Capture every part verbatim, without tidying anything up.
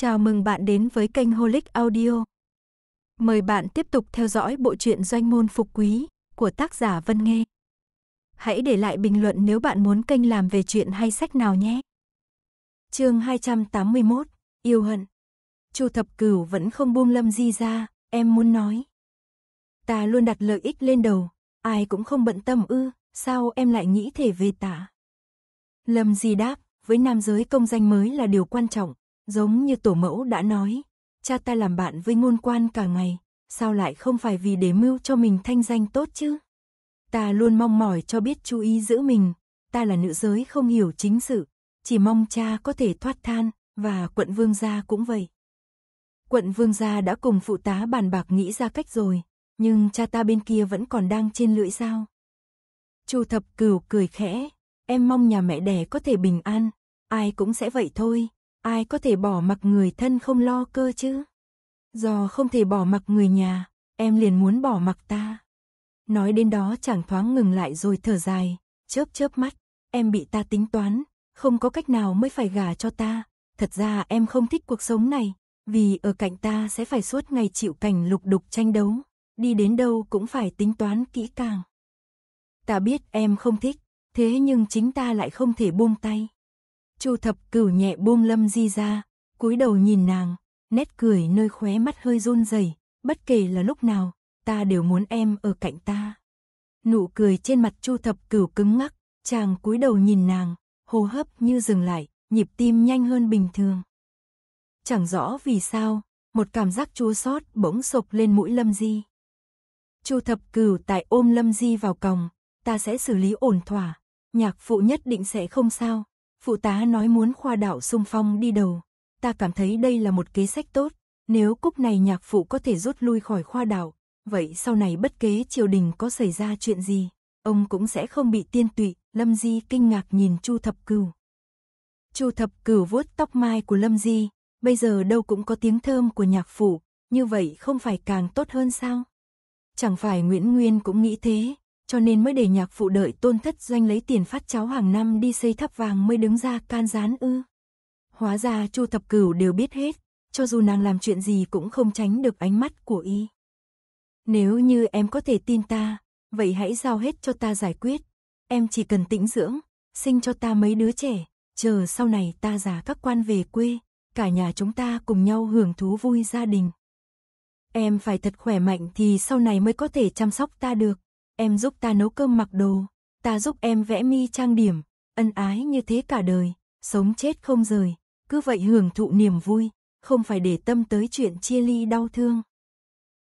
Chào mừng bạn đến với kênh Holic Audio. Mời bạn tiếp tục theo dõi bộ truyện Doanh môn phục quý của tác giả Vân Nghê. Hãy để lại bình luận nếu bạn muốn kênh làm về truyện hay sách nào nhé. Chương hai trăm tám mươi mốt, yêu hận. Chu Thập Cửu vẫn không buông Lâm Di ra, em muốn nói. Ta luôn đặt lợi ích lên đầu, ai cũng không bận tâm ư, sao em lại nghĩ thể về tả? Lâm Di đáp, với nam giới công danh mới là điều quan trọng, giống như tổ mẫu đã nói, cha ta làm bạn với ngôn quan cả ngày, sao lại không phải vì để mưu cho mình thanh danh tốt chứ? Ta luôn mong mỏi cho biết chú ý giữ mình, ta là nữ giới không hiểu chính sự, chỉ mong cha có thể thoát than, và quận vương gia cũng vậy. Quận vương gia đã cùng phụ tá bàn bạc nghĩ ra cách rồi, nhưng cha ta bên kia vẫn còn đang trên lưỡi dao. Chu Thập Cửu cười khẽ, em mong nhà mẹ đẻ có thể bình an, ai cũng sẽ vậy thôi, ai có thể bỏ mặc người thân không lo cơ chứ. Do không thể bỏ mặc người nhà, em liền muốn bỏ mặc ta. Nói đến đó chàng thoáng ngừng lại rồi thở dài, chớp chớp mắt, em bị ta tính toán, không có cách nào mới phải gả cho ta, thật ra em không thích cuộc sống này, vì ở cạnh ta sẽ phải suốt ngày chịu cảnh lục đục tranh đấu, đi đến đâu cũng phải tính toán kỹ càng. Ta biết em không thích, thế nhưng chính ta lại không thể buông tay. Chu Thập Cửu nhẹ buông Lâm Di ra, cúi đầu nhìn nàng, nét cười nơi khóe mắt hơi run rẩy, bất kể là lúc nào, ta đều muốn em ở cạnh ta. Nụ cười trên mặt Chu Thập Cửu cứng ngắc, chàng cúi đầu nhìn nàng, hô hấp như dừng lại, nhịp tim nhanh hơn bình thường. Chẳng rõ vì sao, một cảm giác chua xót bỗng sộc lên mũi Lâm Di. Chu Thập Cửu tại ôm Lâm Di vào còng, ta sẽ xử lý ổn thỏa, nhạc phụ nhất định sẽ không sao. Phụ tá nói muốn khoa đạo xung phong đi đầu, ta cảm thấy đây là một kế sách tốt, nếu cúc này nhạc phụ có thể rút lui khỏi khoa đạo, vậy sau này bất kế triều đình có xảy ra chuyện gì, ông cũng sẽ không bị tiên tụy. Lâm Di kinh ngạc nhìn Chu Thập Cửu. Chu Thập Cửu vuốt tóc mai của Lâm Di, bây giờ đâu cũng có tiếng thơm của nhạc phụ, như vậy không phải càng tốt hơn sao? Chẳng phải Nguyễn Nguyên cũng nghĩ thế, cho nên mới để nhạc phụ đợi Tôn Thất Doanh lấy tiền phát cháo hàng năm đi xây tháp vàng mới đứng ra can gián ư? Hóa ra Chu Thập Cửu đều biết hết, cho dù nàng làm chuyện gì cũng không tránh được ánh mắt của y. Nếu như em có thể tin ta, vậy hãy giao hết cho ta giải quyết, em chỉ cần tĩnh dưỡng, sinh cho ta mấy đứa trẻ, chờ sau này ta già các quan về quê, cả nhà chúng ta cùng nhau hưởng thú vui gia đình. Em phải thật khỏe mạnh thì sau này mới có thể chăm sóc ta được. Em giúp ta nấu cơm mặc đồ, ta giúp em vẽ mi trang điểm, ân ái như thế cả đời, sống chết không rời, cứ vậy hưởng thụ niềm vui, không phải để tâm tới chuyện chia ly đau thương.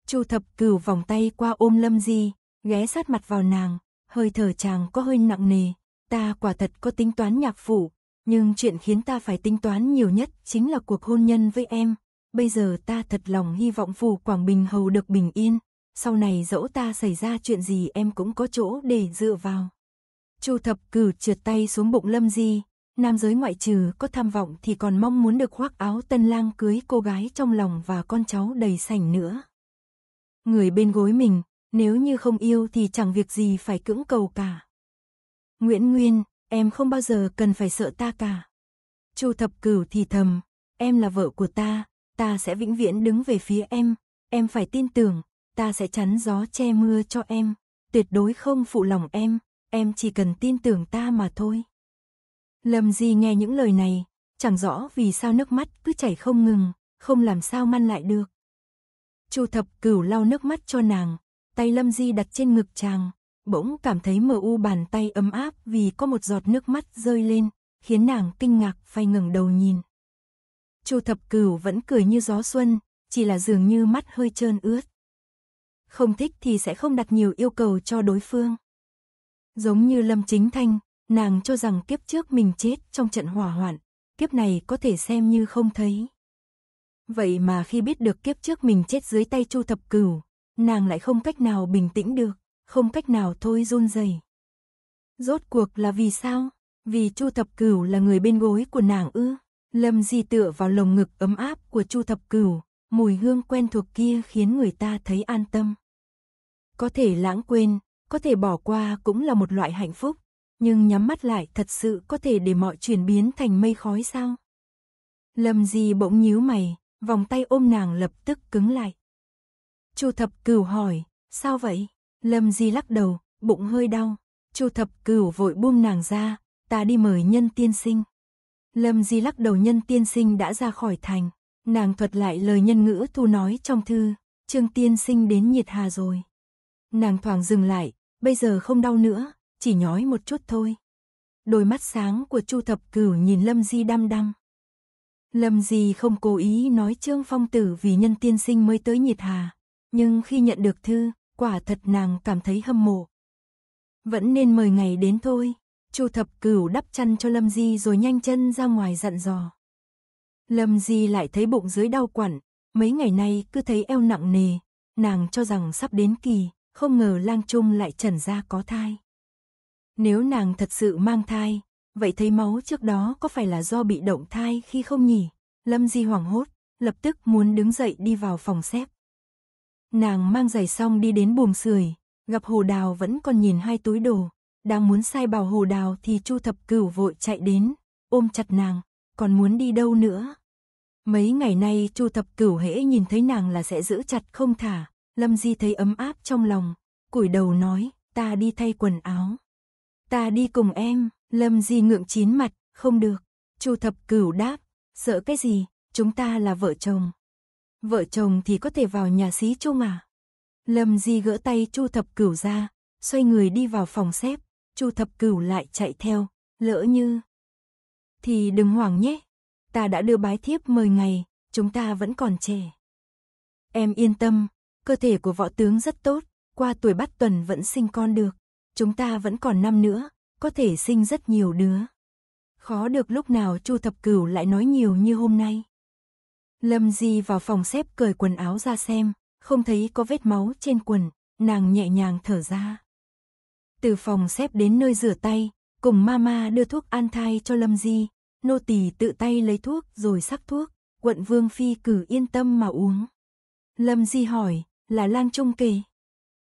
Chu Thập Cửu vòng tay qua ôm Lâm Di, ghé sát mặt vào nàng, hơi thở chàng có hơi nặng nề, ta quả thật có tính toán nhạc phụ, nhưng chuyện khiến ta phải tính toán nhiều nhất chính là cuộc hôn nhân với em, bây giờ ta thật lòng hy vọng phủ Quảng Bình Hầu được bình yên. Sau này dẫu ta xảy ra chuyện gì em cũng có chỗ để dựa vào. Chu Thập Cửu trượt tay xuống bụng Lâm Di, nam giới ngoại trừ có tham vọng thì còn mong muốn được khoác áo tân lang cưới cô gái trong lòng và con cháu đầy sảnh nữa. Người bên gối mình, nếu như không yêu thì chẳng việc gì phải cưỡng cầu cả. Nguyễn Nguyên, em không bao giờ cần phải sợ ta cả. Chu Thập Cửu thì thầm, em là vợ của ta, ta sẽ vĩnh viễn đứng về phía em, em phải tin tưởng. Ta sẽ chắn gió che mưa cho em, tuyệt đối không phụ lòng em, em chỉ cần tin tưởng ta mà thôi. Lâm Di nghe những lời này, chẳng rõ vì sao nước mắt cứ chảy không ngừng, không làm sao ngăn lại được. Chu Thập Cửu lau nước mắt cho nàng, tay Lâm Di đặt trên ngực chàng, bỗng cảm thấy mờ u bàn tay ấm áp vì có một giọt nước mắt rơi lên, khiến nàng kinh ngạc phải ngẩng đầu nhìn. Chu Thập Cửu vẫn cười như gió xuân, chỉ là dường như mắt hơi trơn ướt. Không thích thì sẽ không đặt nhiều yêu cầu cho đối phương. Giống như Lâm Chính Thanh, nàng cho rằng kiếp trước mình chết trong trận hỏa hoạn, kiếp này có thể xem như không thấy. Vậy mà khi biết được kiếp trước mình chết dưới tay Chu Thập Cửu, nàng lại không cách nào bình tĩnh được, không cách nào thôi run rẩy. Rốt cuộc là vì sao? Vì Chu Thập Cửu là người bên gối của nàng ư? Lâm Di tựa vào lồng ngực ấm áp của Chu Thập Cửu, mùi hương quen thuộc kia khiến người ta thấy an tâm. Có thể lãng quên, có thể bỏ qua cũng là một loại hạnh phúc, nhưng nhắm mắt lại thật sự có thể để mọi chuyển biến thành mây khói sao? Lâm Di bỗng nhíu mày, vòng tay ôm nàng lập tức cứng lại. Chu Thập Cửu hỏi, sao vậy? Lâm Di lắc đầu, bụng hơi đau. Chu Thập Cửu vội buông nàng ra, ta đi mời Nhân Tiên Sinh. Lâm Di lắc đầu, Nhân Tiên Sinh đã ra khỏi thành. Nàng thuật lại lời Nhân Ngữ Thu nói trong thư, Trương Tiên Sinh đến Nhiệt Hà rồi. Nàng thoáng dừng lại, bây giờ không đau nữa, chỉ nhói một chút thôi. Đôi mắt sáng của Chu Thập Cửu nhìn Lâm Di đăm đăm. Lâm Di không cố ý nói Trương Phong Tử vì Nhân Tiên Sinh mới tới Nhiệt Hà, nhưng khi nhận được thư, quả thật nàng cảm thấy hâm mộ. Vẫn nên mời ngày đến thôi. Chu Thập Cửu đắp chăn cho Lâm Di rồi nhanh chân ra ngoài dặn dò. Lâm Di lại thấy bụng dưới đau quặn, mấy ngày nay cứ thấy eo nặng nề, nàng cho rằng sắp đến kỳ, không ngờ Lang Trung lại trần ra có thai. Nếu nàng thật sự mang thai, vậy thấy máu trước đó có phải là do bị động thai khi không nhỉ? Lâm Di hoảng hốt, lập tức muốn đứng dậy đi vào phòng xếp. Nàng mang giày xong đi đến buồng sưởi, gặp Hồ Đào vẫn còn nhìn hai túi đồ, đang muốn sai bảo Hồ Đào thì Chu Thập Cửu vội chạy đến, ôm chặt nàng, còn muốn đi đâu nữa? Mấy ngày nay Chu Thập Cửu hễ nhìn thấy nàng là sẽ giữ chặt không thả, Lâm Di thấy ấm áp trong lòng, cúi đầu nói, ta đi thay quần áo. Ta đi cùng em. Lâm Di ngượng chín mặt, không được. Chu Thập Cửu đáp, sợ cái gì, chúng ta là vợ chồng. Vợ chồng thì có thể vào nhà xí chung à? Lâm Di gỡ tay Chu Thập Cửu ra, xoay người đi vào phòng xếp, Chu Thập Cửu lại chạy theo, lỡ như thì đừng hoảng nhé, ta đã đưa bái thiếp mười ngày, chúng ta vẫn còn trẻ. Em yên tâm, cơ thể của võ tướng rất tốt, qua tuổi Bát Tuần vẫn sinh con được, chúng ta vẫn còn năm nữa, có thể sinh rất nhiều đứa. Khó được lúc nào Chu Thập Cửu lại nói nhiều như hôm nay. Lâm Di vào phòng xếp cởi quần áo ra xem, không thấy có vết máu trên quần, nàng nhẹ nhàng thở ra. Từ phòng xếp đến nơi rửa tay, cùng mama đưa thuốc an thai cho Lâm Di, nô tỳ tự tay lấy thuốc rồi sắc thuốc, quận Vương Phi cử yên tâm mà uống. Lâm Di hỏi, là Lang Trung kề?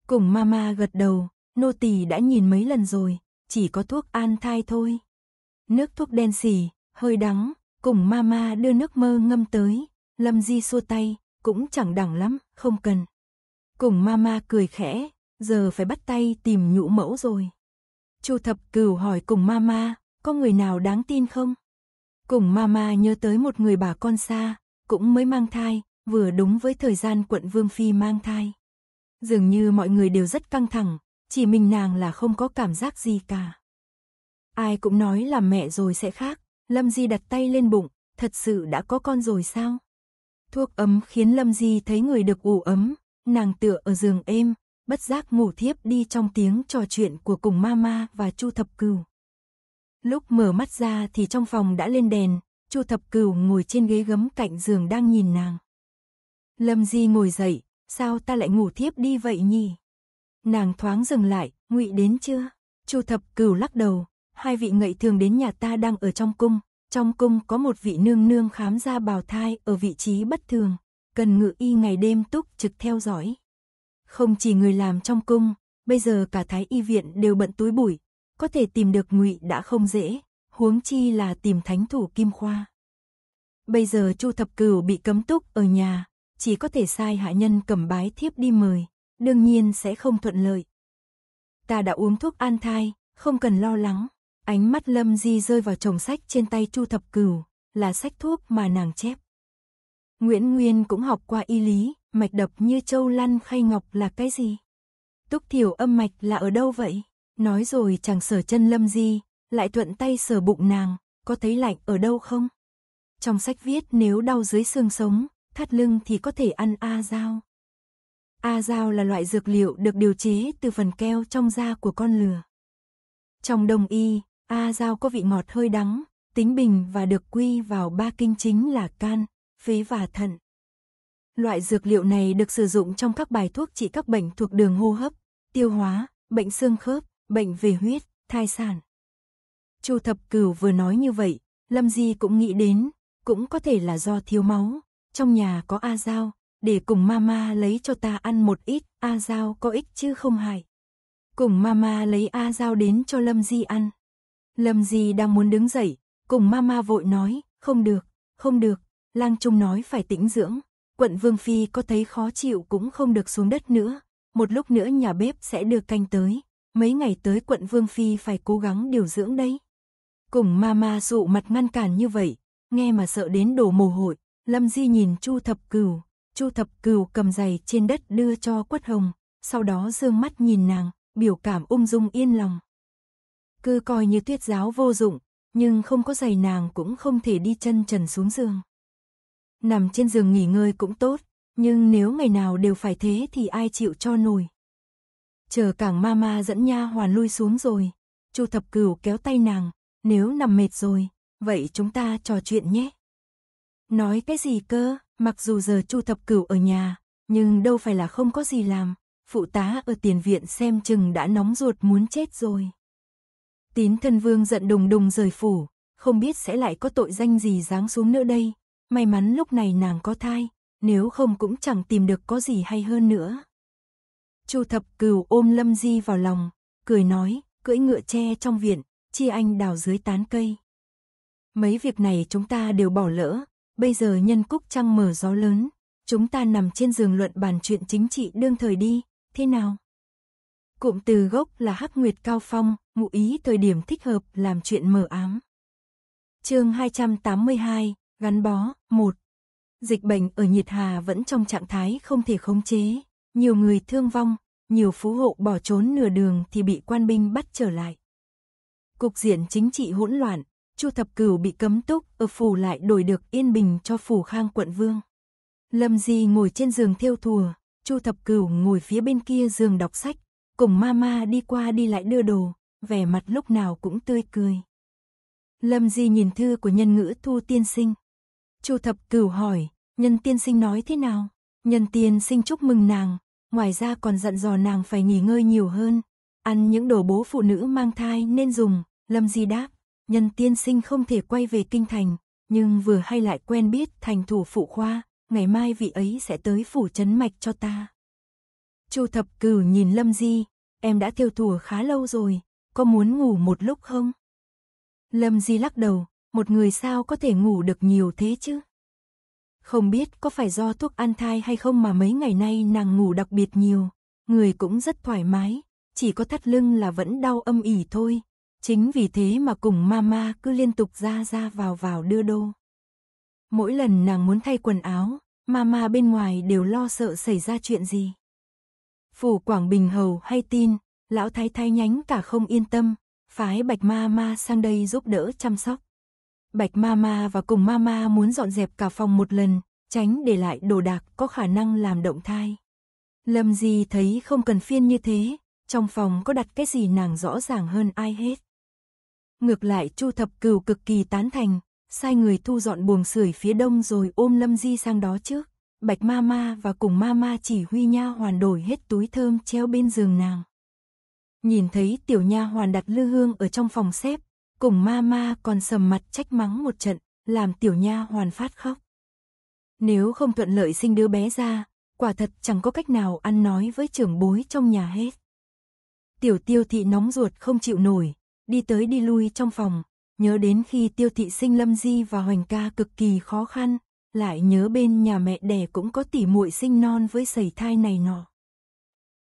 Cùng mama gật đầu, nô tỳ đã nhìn mấy lần rồi, chỉ có thuốc an thai thôi. Nước thuốc đen xì, hơi đắng, cùng mama đưa nước mơ ngâm tới, Lâm Di xua tay, cũng chẳng đắng lắm, không cần. Cùng mama cười khẽ, giờ phải bắt tay tìm nhũ mẫu rồi. Chu Thập Cửu hỏi cùng mama, có người nào đáng tin không? Cùng mama nhớ tới một người bà con xa, cũng mới mang thai, vừa đúng với thời gian quận Vương Phi mang thai. Dường như mọi người đều rất căng thẳng, chỉ mình nàng là không có cảm giác gì cả. Ai cũng nói là mẹ rồi sẽ khác, Lâm Di đặt tay lên bụng, thật sự đã có con rồi sao? Thuốc ấm khiến Lâm Di thấy người được ủ ấm, nàng tựa ở giường êm, bất giác ngủ thiếp đi trong tiếng trò chuyện của cùng mama và Chu Thập Cửu. Lúc mở mắt ra thì trong phòng đã lên đèn, Chu Thập Cửu ngồi trên ghế gấm cạnh giường đang nhìn nàng. Lâm Di ngồi dậy, sao ta lại ngủ thiếp đi vậy nhỉ? Nàng thoáng dừng lại, ngụy đến chưa? Chu Thập Cửu lắc đầu, hai vị ngậy thường đến nhà ta đang ở trong cung. Trong cung có một vị nương nương khám ra bào thai ở vị trí bất thường, cần ngự y ngày đêm túc trực theo dõi. Không chỉ người làm trong cung, bây giờ cả thái y viện đều bận túi bụi, có thể tìm được ngụy đã không dễ, huống chi là tìm thánh thủ Kim Khoa. Bây giờ Chu Thập Cửu bị cấm túc ở nhà, chỉ có thể sai hạ nhân cầm bái thiếp đi mời, đương nhiên sẽ không thuận lợi. Ta đã uống thuốc an thai, không cần lo lắng. Ánh mắt Lâm Di rơi vào chồng sách trên tay Chu Thập Cửu, là sách thuốc mà nàng chép. Nguyễn Nguyên cũng học qua y lý, mạch đập như châu lăn khay ngọc là cái gì? Túc thiểu âm mạch là ở đâu vậy? Nói rồi chàng sờ chân Lâm Di, lại thuận tay sờ bụng nàng, có thấy lạnh ở đâu không? Trong sách viết nếu đau dưới xương sống, thắt lưng thì có thể ăn a dao. A dao là loại dược liệu được điều chế từ phần keo trong da của con lừa. Trong đông y, a dao có vị ngọt hơi đắng, tính bình và được quy vào ba kinh chính là can, phế và thận. Loại dược liệu này được sử dụng trong các bài thuốc trị các bệnh thuộc đường hô hấp, tiêu hóa, bệnh xương khớp, bệnh về huyết, thai sản. Chu Thập Cửu vừa nói như vậy, Lâm Di cũng nghĩ đến, cũng có thể là do thiếu máu, trong nhà có a dao, để cùng mama lấy cho ta ăn một ít, a dao có ích chứ không hại. Cùng mama lấy a dao đến cho Lâm Di ăn. Lâm Di đang muốn đứng dậy, cùng mama vội nói, không được, Không được, lang trung nói phải tĩnh dưỡng, quận Vương Phi có thấy khó chịu cũng không được xuống đất nữa, một lúc nữa nhà bếp sẽ đưa canh tới, mấy ngày tới quận Vương Phi phải cố gắng điều dưỡng đấy. Cùng mama dụ mặt ngăn cản như vậy, nghe mà sợ đến đổ mồ hôi. Lâm Di nhìn Chu Thập Cửu, Chu Thập Cửu cầm giày trên đất đưa cho Quất Hồng, sau đó dương mắt nhìn nàng, biểu cảm ung dung yên lòng. Cứ coi như tuyết giáo vô dụng, nhưng không có giày nàng cũng không thể đi chân trần xuống giường. Nằm trên giường nghỉ ngơi cũng tốt, nhưng nếu ngày nào đều phải thế thì ai chịu cho nổi. Chờ cảng mama dẫn nha hoàn lui xuống rồi, Chu Thập Cửu kéo tay nàng, nếu nằm mệt rồi, vậy chúng ta trò chuyện nhé. Nói cái gì cơ, mặc dù giờ Chu Thập Cửu ở nhà, nhưng đâu phải là không có gì làm, phụ tá ở tiền viện xem chừng đã nóng ruột muốn chết rồi. Tín Thân Vương giận đùng đùng rời phủ, không biết sẽ lại có tội danh gì giáng xuống nữa đây, may mắn lúc này nàng có thai, nếu không cũng chẳng tìm được có gì hay hơn nữa. Chu Thập Cửu ôm Lâm Di vào lòng, cười nói, cưỡi ngựa tre trong viện, chi anh đào dưới tán cây. Mấy việc này chúng ta đều bỏ lỡ. Bây giờ nhân cúc trăng mở gió lớn, chúng ta nằm trên giường luận bàn chuyện chính trị đương thời đi, thế nào? Cụm từ gốc là hắc nguyệt cao phong, ngụ ý thời điểm thích hợp làm chuyện mờ ám. Chương hai trăm tám mươi hai, gắn bó, một. Dịch bệnh ở Nhiệt Hà vẫn trong trạng thái không thể khống chế, nhiều người thương vong, nhiều phú hộ bỏ trốn nửa đường thì bị quan binh bắt trở lại. Cục diện chính trị hỗn loạn. Chu Thập Cửu bị cấm túc, ở phủ lại đổi được yên bình cho phủ Khang quận vương. Lâm Di ngồi trên giường thêu thùa, Chu Thập Cửu ngồi phía bên kia giường đọc sách, cùng mama đi qua đi lại đưa đồ, vẻ mặt lúc nào cũng tươi cười. Lâm Di nhìn thư của Nhân Ngữ Thu tiên sinh. Chu Thập Cửu hỏi, Nhân tiên sinh nói thế nào? Nhân tiên sinh chúc mừng nàng, ngoài ra còn dặn dò nàng phải nghỉ ngơi nhiều hơn, ăn những đồ bố phụ nữ mang thai nên dùng. Lâm Di đáp, Nhân tiên sinh không thể quay về kinh thành, nhưng vừa hay lại quen biết thành thủ phụ khoa, ngày mai vị ấy sẽ tới phủ trấn mạch cho ta. Chu Thập Cửu nhìn Lâm Di, em đã thêu thùa khá lâu rồi, có muốn ngủ một lúc không? Lâm Di lắc đầu, một người sao có thể ngủ được nhiều thế chứ? Không biết có phải do thuốc an thai hay không mà mấy ngày nay nàng ngủ đặc biệt nhiều, người cũng rất thoải mái, chỉ có thắt lưng là vẫn đau âm ỉ thôi. Chính vì thế mà cùng mama cứ liên tục ra ra vào vào đưa đô. Mỗi lần nàng muốn thay quần áo, mama bên ngoài đều lo sợ xảy ra chuyện gì. Phủ Quảng Bình Hầu hay tin, lão thái thái nhánh cả không yên tâm, phái Bạch mama sang đây giúp đỡ chăm sóc. Bạch mama và cùng mama muốn dọn dẹp cả phòng một lần, tránh để lại đồ đạc có khả năng làm động thai. Lâm Di thấy không cần phiền như thế, trong phòng có đặt cái gì nàng rõ ràng hơn ai hết. Ngược lại Chu Thập Cửu cực kỳ tán thành, sai người thu dọn buồng sưởi phía đông rồi ôm Lâm Di sang đó trước. Bạch mama và cùng mama chỉ huy nha hoàn đổi hết túi thơm treo bên giường nàng. Nhìn thấy tiểu nha hoàn đặt lư hương ở trong phòng xếp, cùng mama còn sầm mặt trách mắng một trận, làm tiểu nha hoàn phát khóc. Nếu không thuận lợi sinh đứa bé ra, quả thật chẳng có cách nào ăn nói với trưởng bối trong nhà hết. Tiểu Tiêu Thị nóng ruột không chịu nổi, đi tới đi lui trong phòng, nhớ đến khi Tiêu Thị sinh Lâm Di và Hoành Ca cực kỳ khó khăn, lại nhớ bên nhà mẹ đẻ cũng có tỷ muội sinh non với sẩy thai này nọ.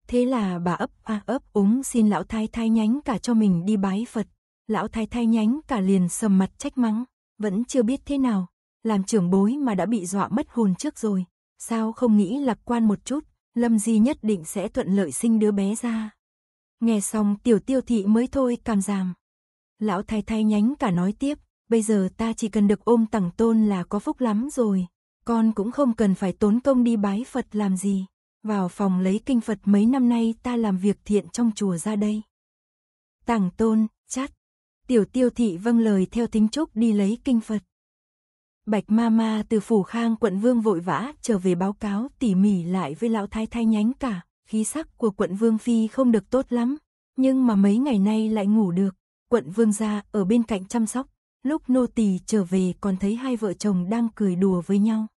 Thế là bà ấp a ấp úng xin lão thái thái nhánh cả cho mình đi bái Phật, lão thái thái nhánh cả liền sầm mặt trách mắng, vẫn chưa biết thế nào, làm trưởng bối mà đã bị dọa mất hồn trước rồi, sao không nghĩ lạc quan một chút, Lâm Di nhất định sẽ thuận lợi sinh đứa bé ra. Nghe xong tiểu Tiêu Thị mới thôi cảm giảm. Lão thái thái nhánh cả nói tiếp, bây giờ ta chỉ cần được ôm tằng tôn là có phúc lắm rồi, con cũng không cần phải tốn công đi bái Phật làm gì, vào phòng lấy kinh Phật mấy năm nay ta làm việc thiện trong chùa ra đây. Tằng tôn, chắt. Tiểu Tiêu Thị vâng lời theo tính chúc đi lấy kinh Phật. Bạch mama từ phủ Khang quận vương vội vã trở về báo cáo tỉ mỉ lại với lão thái thái nhánh cả. Khí sắc của quận Vương Phi không được tốt lắm, nhưng mà mấy ngày nay lại ngủ được, quận Vương gia ở bên cạnh chăm sóc, lúc nô tỳ trở về còn thấy hai vợ chồng đang cười đùa với nhau.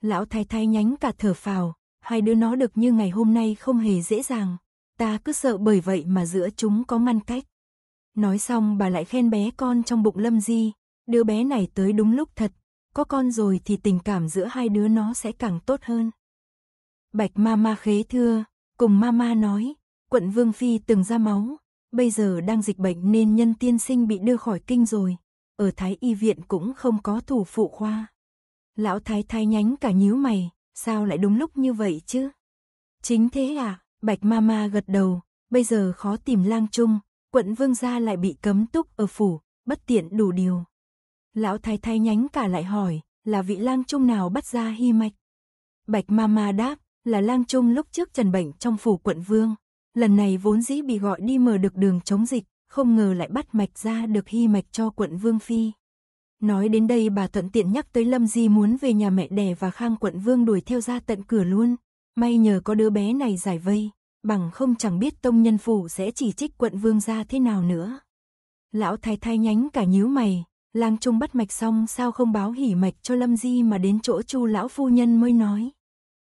Lão thái thái nhánh cả thở phào, hai đứa nó được như ngày hôm nay không hề dễ dàng, ta cứ sợ bởi vậy mà giữa chúng có ngăn cách. Nói xong bà lại khen bé con trong bụng Lâm Di, đứa bé này tới đúng lúc thật, có con rồi thì tình cảm giữa hai đứa nó sẽ càng tốt hơn. Bạch Mama khế thưa, cùng Mama nói, quận Vương Phi từng ra máu, bây giờ đang dịch bệnh nên Nhân tiên sinh bị đưa khỏi kinh rồi, ở Thái Y Viện cũng không có thủ phụ khoa. Lão Thái Thái nhánh cả nhíu mày, sao lại đúng lúc như vậy chứ? Chính thế à, Bạch Mama gật đầu, bây giờ khó tìm lang chung, quận Vương gia lại bị cấm túc ở phủ, bất tiện đủ điều. Lão Thái Thái nhánh cả lại hỏi, là vị lang chung nào bắt ra Hi Mạch? Bạch Mama đáp, là lang chung lúc trước trần bệnh trong phủ quận Vương, lần này vốn dĩ bị gọi đi mở được đường chống dịch, không ngờ lại bắt mạch ra được Hi Mạch cho quận Vương Phi. Nói đến đây bà thuận tiện nhắc tới Lâm Di muốn về nhà mẹ đẻ và Khang quận Vương đuổi theo ra tận cửa luôn, may nhờ có đứa bé này giải vây, bằng không chẳng biết tông nhân phủ sẽ chỉ trích quận Vương gia thế nào nữa. Lão Thái Thái nhánh cả nhíu mày, lang chung bắt mạch xong sao không báo hỉ mạch cho Lâm Di mà đến chỗ Chu lão phu nhân mới nói.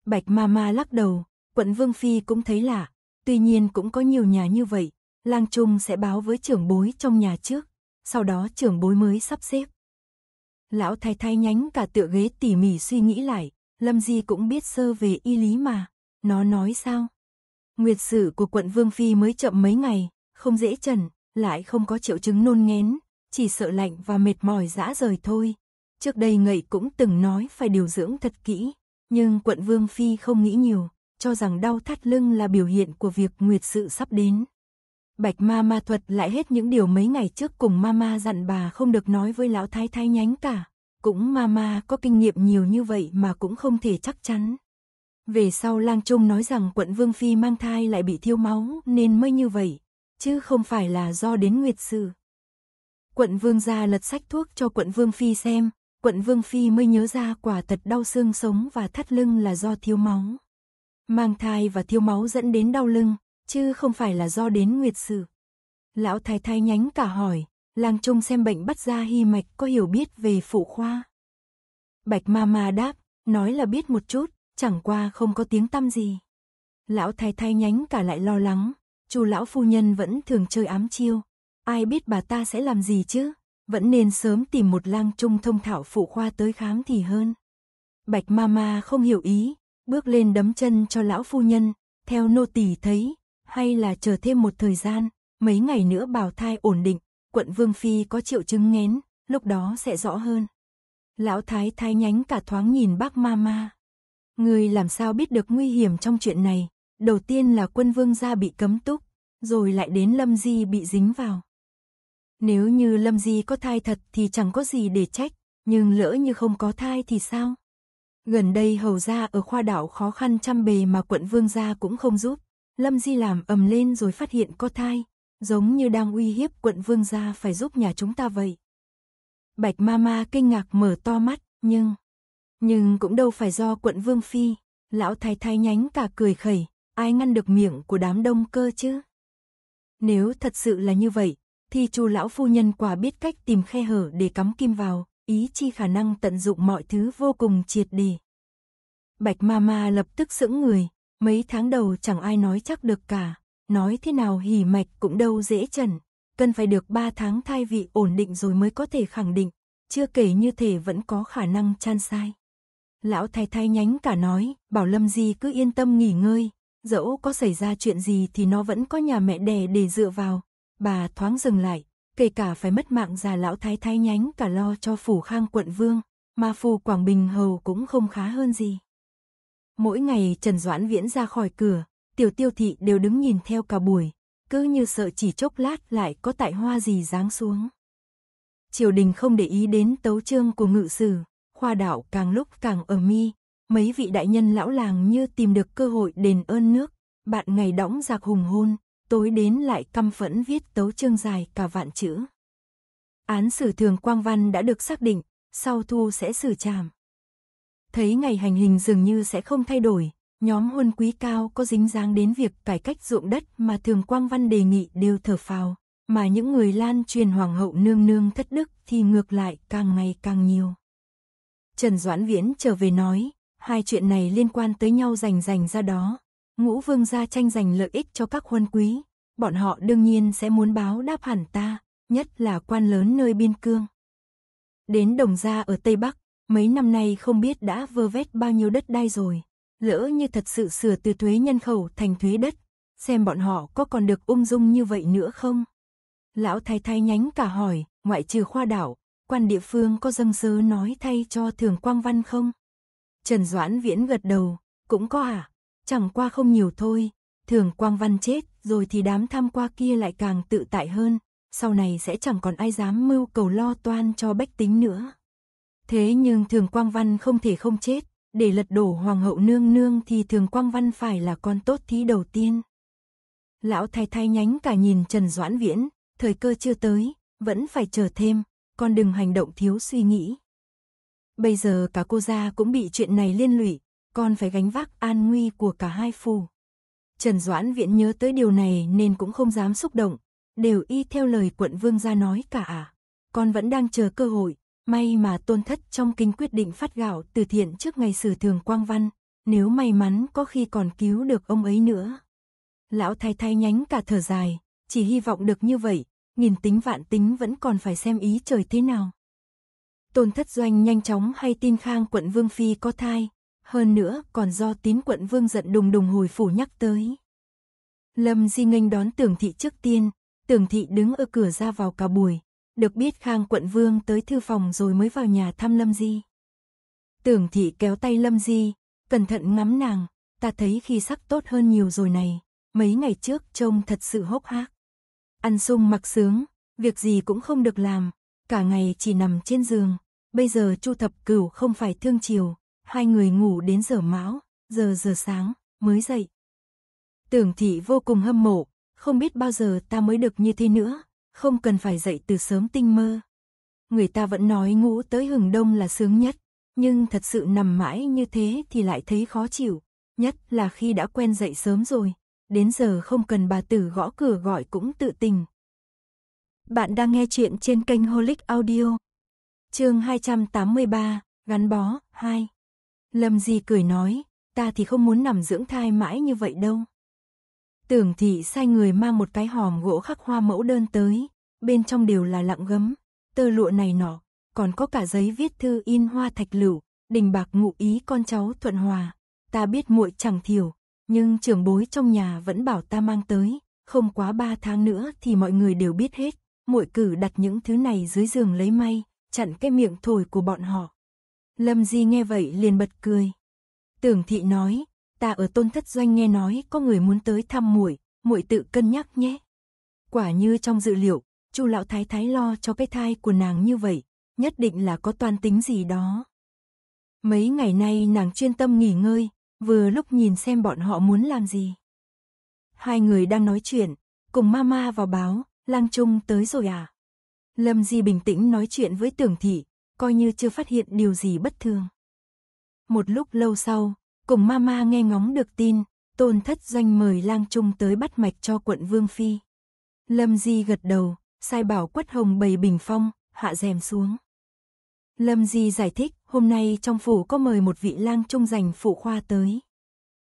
Bạch Mama lắc đầu, quận Vương Phi cũng thấy lạ, tuy nhiên cũng có nhiều nhà như vậy, lang chung sẽ báo với trưởng bối trong nhà trước, sau đó trưởng bối mới sắp xếp. Lão Thái Thái nhánh cả tựa ghế tỉ mỉ suy nghĩ lại, Lâm Di cũng biết sơ về y lý mà, nó nói sao? Nguyệt sử của quận Vương Phi mới chậm mấy ngày, không dễ chẩn, lại không có triệu chứng nôn ngén, chỉ sợ lạnh và mệt mỏi dã rời thôi. Trước đây ngậy cũng từng nói phải điều dưỡng thật kỹ, nhưng quận Vương Phi không nghĩ nhiều, cho rằng đau thắt lưng là biểu hiện của việc nguyệt sự sắp đến. Bạch Mama thuật lại hết những điều mấy ngày trước cùng Mama dặn bà không được nói với lão Thái Thái nhánh cả, cũng Mama có kinh nghiệm nhiều như vậy mà cũng không thể chắc chắn. Về sau lang chung nói rằng quận Vương Phi mang thai lại bị thiếu máu nên mới như vậy, chứ không phải là do đến nguyệt sự. Quận Vương gia lật sách thuốc cho quận Vương Phi xem, quận Vương Phi mới nhớ ra quả thật đau xương sống và thắt lưng là do thiếu máu. Mang thai và thiếu máu dẫn đến đau lưng, chứ không phải là do đến nguyệt sự. Lão Thái Thái nhánh cả hỏi, lang chung xem bệnh bắt ra Hi Mạch có hiểu biết về phụ khoa? Bạch Mama đáp, nói là biết một chút, chẳng qua không có tiếng tăm gì. Lão Thái Thái nhánh cả lại lo lắng, Chu lão phu nhân vẫn thường chơi ám chiêu, ai biết bà ta sẽ làm gì chứ, vẫn nên sớm tìm một lang chung thông thạo phụ khoa tới khám thì hơn. Bạch Mama không hiểu ý, bước lên đấm chân cho lão phu nhân, theo nô tỳ thấy, hay là chờ thêm một thời gian, mấy ngày nữa bào thai ổn định, quận Vương Phi có triệu chứng nghén, lúc đó sẽ rõ hơn. Lão Thái Thái nhánh cả thoáng nhìn bác Mama. Người làm sao biết được nguy hiểm trong chuyện này, đầu tiên là quân Vương gia bị cấm túc, rồi lại đến Lâm Di bị dính vào. Nếu như Lâm Di có thai thật thì chẳng có gì để trách, nhưng lỡ như không có thai thì sao? Gần đây hầu gia ở Khoa Đảo khó khăn trăm bề mà quận Vương gia cũng không giúp, Lâm Di làm ầm lên rồi phát hiện có thai, giống như đang uy hiếp quận Vương gia phải giúp nhà chúng ta vậy. Bạch Mama kinh ngạc mở to mắt, nhưng... Nhưng cũng đâu phải do quận Vương Phi, lão Thái Thái nhánh cả cười khẩy, ai ngăn được miệng của đám đông cơ chứ? Nếu thật sự là như vậy, thì Chu lão phu nhân quả biết cách tìm khe hở để cắm kim vào, ý chi khả năng tận dụng mọi thứ vô cùng triệt để. Bạch Mama lập tức sững người, mấy tháng đầu chẳng ai nói chắc được cả, nói thế nào hỉ mạch cũng đâu dễ chẩn, cần phải được ba tháng thai vị ổn định rồi mới có thể khẳng định, chưa kể như thể vẫn có khả năng chan sai. Lão Thái Thái nhánh cả nói, bảo Lâm Di cứ yên tâm nghỉ ngơi, dẫu có xảy ra chuyện gì thì nó vẫn có nhà mẹ đẻ để dựa vào. Bà thoáng dừng lại, kể cả phải mất mạng già lão Thái Thái nhánh cả lo cho phủ Khang quận Vương, mà phủ Quảng Bình Hầu cũng không khá hơn gì. Mỗi ngày Trần Doãn Viễn ra khỏi cửa, tiểu tiêu thị đều đứng nhìn theo cả buổi, cứ như sợ chỉ chốc lát lại có tại hoa gì giáng xuống. Triều đình không để ý đến tấu chương của ngự sử, Khoa Đạo càng lúc càng ở mi, mấy vị đại nhân lão làng như tìm được cơ hội đền ơn nước, bạn ngày đõng giặc hùng hôn, tối đến lại căm phẫn viết tấu chương dài cả vạn chữ. Án xử Thường Quang Văn đã được xác định, sau thu sẽ xử trảm. Thấy ngày hành hình dường như sẽ không thay đổi, nhóm huân quý cao có dính dáng đến việc cải cách ruộng đất mà Thường Quang Văn đề nghị đều thở phào, mà những người lan truyền Hoàng hậu nương nương thất đức thì ngược lại càng ngày càng nhiều. Trần Doãn Viễn trở về nói, hai chuyện này liên quan tới nhau rành rành ra đó, Ngũ Vương gia tranh giành lợi ích cho các huân quý, bọn họ đương nhiên sẽ muốn báo đáp hẳn ta, nhất là quan lớn nơi biên cương. Đến Đồng gia ở Tây Bắc, Mấy năm nay không biết đã vơ vét bao nhiêu đất đai rồi. Lỡ như thật sự sửa từ thuế nhân khẩu thành thuế đất, xem bọn họ có còn được ung dung như vậy nữa không? Lão thái thái nhánh cả hỏi, ngoại trừ Khoa Đảo, quan địa phương có dâng sớ nói thay cho Thường Quang Văn không? Trần Doãn Viễn gật đầu, cũng có hả? Chẳng qua không nhiều thôi. Thường Quang Văn chết rồi thì đám tham qua kia lại càng tự tại hơn, sau này sẽ chẳng còn ai dám mưu cầu lo toan cho bách tính nữa. Thế nhưng Thường Quang Văn không thể không chết, để lật đổ Hoàng hậu nương nương thì Thường Quang Văn phải là con tốt thí đầu tiên. Lão thái thái nhánh cả nhìn Trần Doãn Viễn, thời cơ chưa tới, vẫn phải chờ thêm, con đừng hành động thiếu suy nghĩ. Bây giờ cả cô gia cũng bị chuyện này liên lụy, con phải gánh vác an nguy của cả hai phủ. Trần Doãn Viễn nhớ tới điều này nên cũng không dám xúc động, đều y theo lời quận vương gia nói cả à. Con vẫn đang chờ cơ hội, may mà Tôn Thất trong kinh quyết định phát gạo từ thiện trước ngày xử Thường Quang Văn, nếu may mắn có khi còn cứu được ông ấy nữa. Lão thái thái nhánh cả thở dài, chỉ hy vọng được như vậy, nghìn tính vạn tính vẫn còn phải xem ý trời thế nào. Tôn Thất Doanh nhanh chóng hay tin Khang quận Vương Phi có thai, hơn nữa còn do Tín quận Vương giận đùng đùng hồi phủ nhắc tới. Lâm Di nghênh đón Tưởng Thị trước tiên, Tưởng Thị đứng ở cửa ra vào cả buổi, được biết Khang quận Vương tới thư phòng rồi mới vào nhà thăm Lâm Di. Tưởng Thị kéo tay Lâm Di, cẩn thận ngắm nàng, ta thấy khí sắc tốt hơn nhiều rồi này, mấy ngày trước trông thật sự hốc hác. Ăn sung mặc sướng, việc gì cũng không được làm, cả ngày chỉ nằm trên giường, bây giờ Chu Thập Cửu không phải thương chiều. Hai người ngủ đến giờ mão, giờ giờ sáng, mới dậy. Tưởng Thị vô cùng hâm mộ, không biết bao giờ ta mới được như thế nữa, không cần phải dậy từ sớm tinh mơ. Người ta vẫn nói ngủ tới hừng đông là sướng nhất, nhưng thật sự nằm mãi như thế thì lại thấy khó chịu, nhất là khi đã quen dậy sớm rồi, đến giờ không cần bà tử gõ cửa gọi cũng tự tình. Bạn đang nghe chuyện trên kênh Holic Audio. Chương hai trăm tám mươi ba, gắn bó, hai. Lâm Di cười nói, ta thì không muốn nằm dưỡng thai mãi như vậy đâu. Tưởng Thị sai người mang một cái hòm gỗ khắc hoa mẫu đơn tới, bên trong đều là lặng gấm, tơ lụa này nọ, còn có cả giấy viết thư in hoa thạch lửu, đình bạc ngụ ý con cháu thuận hòa. Ta biết muội chẳng thiểu, nhưng trưởng bối trong nhà vẫn bảo ta mang tới, không quá ba tháng nữa thì mọi người đều biết hết, muội cử đặt những thứ này dưới giường lấy may, chặn cái miệng thổi của bọn họ. Lâm Di nghe vậy liền bật cười. Tưởng Thị nói, ta ở Tôn Thất Doanh nghe nói có người muốn tới thăm muội, muội tự cân nhắc nhé. Quả như trong dự liệu, Chu lão thái thái lo cho cái thai của nàng như vậy, nhất định là có toan tính gì đó. Mấy ngày nay nàng chuyên tâm nghỉ ngơi, vừa lúc nhìn xem bọn họ muốn làm gì. Hai người đang nói chuyện, cùng mama vào báo, Lang Trung tới rồi à? Lâm Di bình tĩnh nói chuyện với Tưởng Thị, coi như chưa phát hiện điều gì bất thường. Một lúc lâu sau, cùng mama nghe ngóng được tin, Tôn Thất Doanh mời Lang Trung tới bắt mạch cho quận Vương Phi. Lâm Di gật đầu, sai bảo Quất Hồng bày bình phong, hạ rèm xuống. Lâm Di giải thích, hôm nay trong phủ có mời một vị Lang Trung dành phụ khoa tới.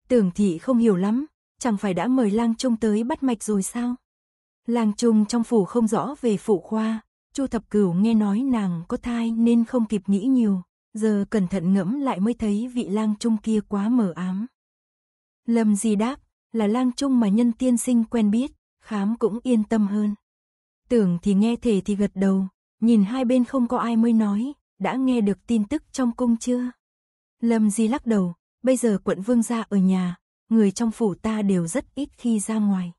Tưởng Thị không hiểu lắm, chẳng phải đã mời Lang Trung tới bắt mạch rồi sao? Lang Trung trong phủ không rõ về phụ khoa. Chu Thập Cửu nghe nói nàng có thai nên không kịp nghĩ nhiều, giờ cẩn thận ngẫm lại mới thấy vị Lang Trung kia quá mờ ám. Lâm Di đáp, là Lang Trung mà Nhân tiên sinh quen biết, khám cũng yên tâm hơn. Tưởng Thì nghe thể thì gật đầu, nhìn hai bên không có ai mới nói, đã nghe được tin tức trong cung chưa? Lâm Di lắc đầu, bây giờ quận vương gia ở nhà, người trong phủ ta đều rất ít khi ra ngoài.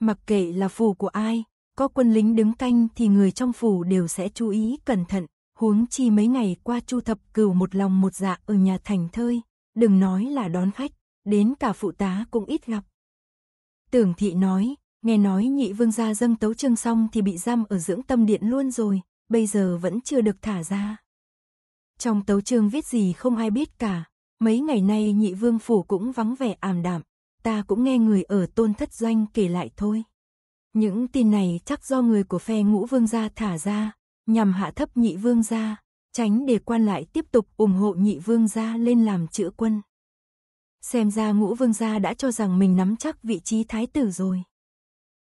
Mặc kệ là phủ của ai, có quân lính đứng canh thì người trong phủ đều sẽ chú ý cẩn thận, huống chi mấy ngày qua Chu Thập Cửu một lòng một dạ ở nhà thành thơi, đừng nói là đón khách, đến cả phụ tá cũng ít gặp. Tưởng Thị nói, nghe nói Nhị Vương Gia dâng tấu chương xong thì bị giam ở dưỡng tâm điện luôn rồi, bây giờ vẫn chưa được thả ra. Trong tấu chương viết gì không ai biết cả, mấy ngày nay Nhị Vương phủ cũng vắng vẻ ảm đạm, ta cũng nghe người ở Tôn Thất Doanh kể lại thôi. Những tin này chắc do người của phe Ngũ Vương Gia thả ra, nhằm hạ thấp Nhị Vương Gia, tránh để quan lại tiếp tục ủng hộ Nhị Vương Gia lên làm chữ quân. Xem ra Ngũ Vương Gia đã cho rằng mình nắm chắc vị trí thái tử rồi.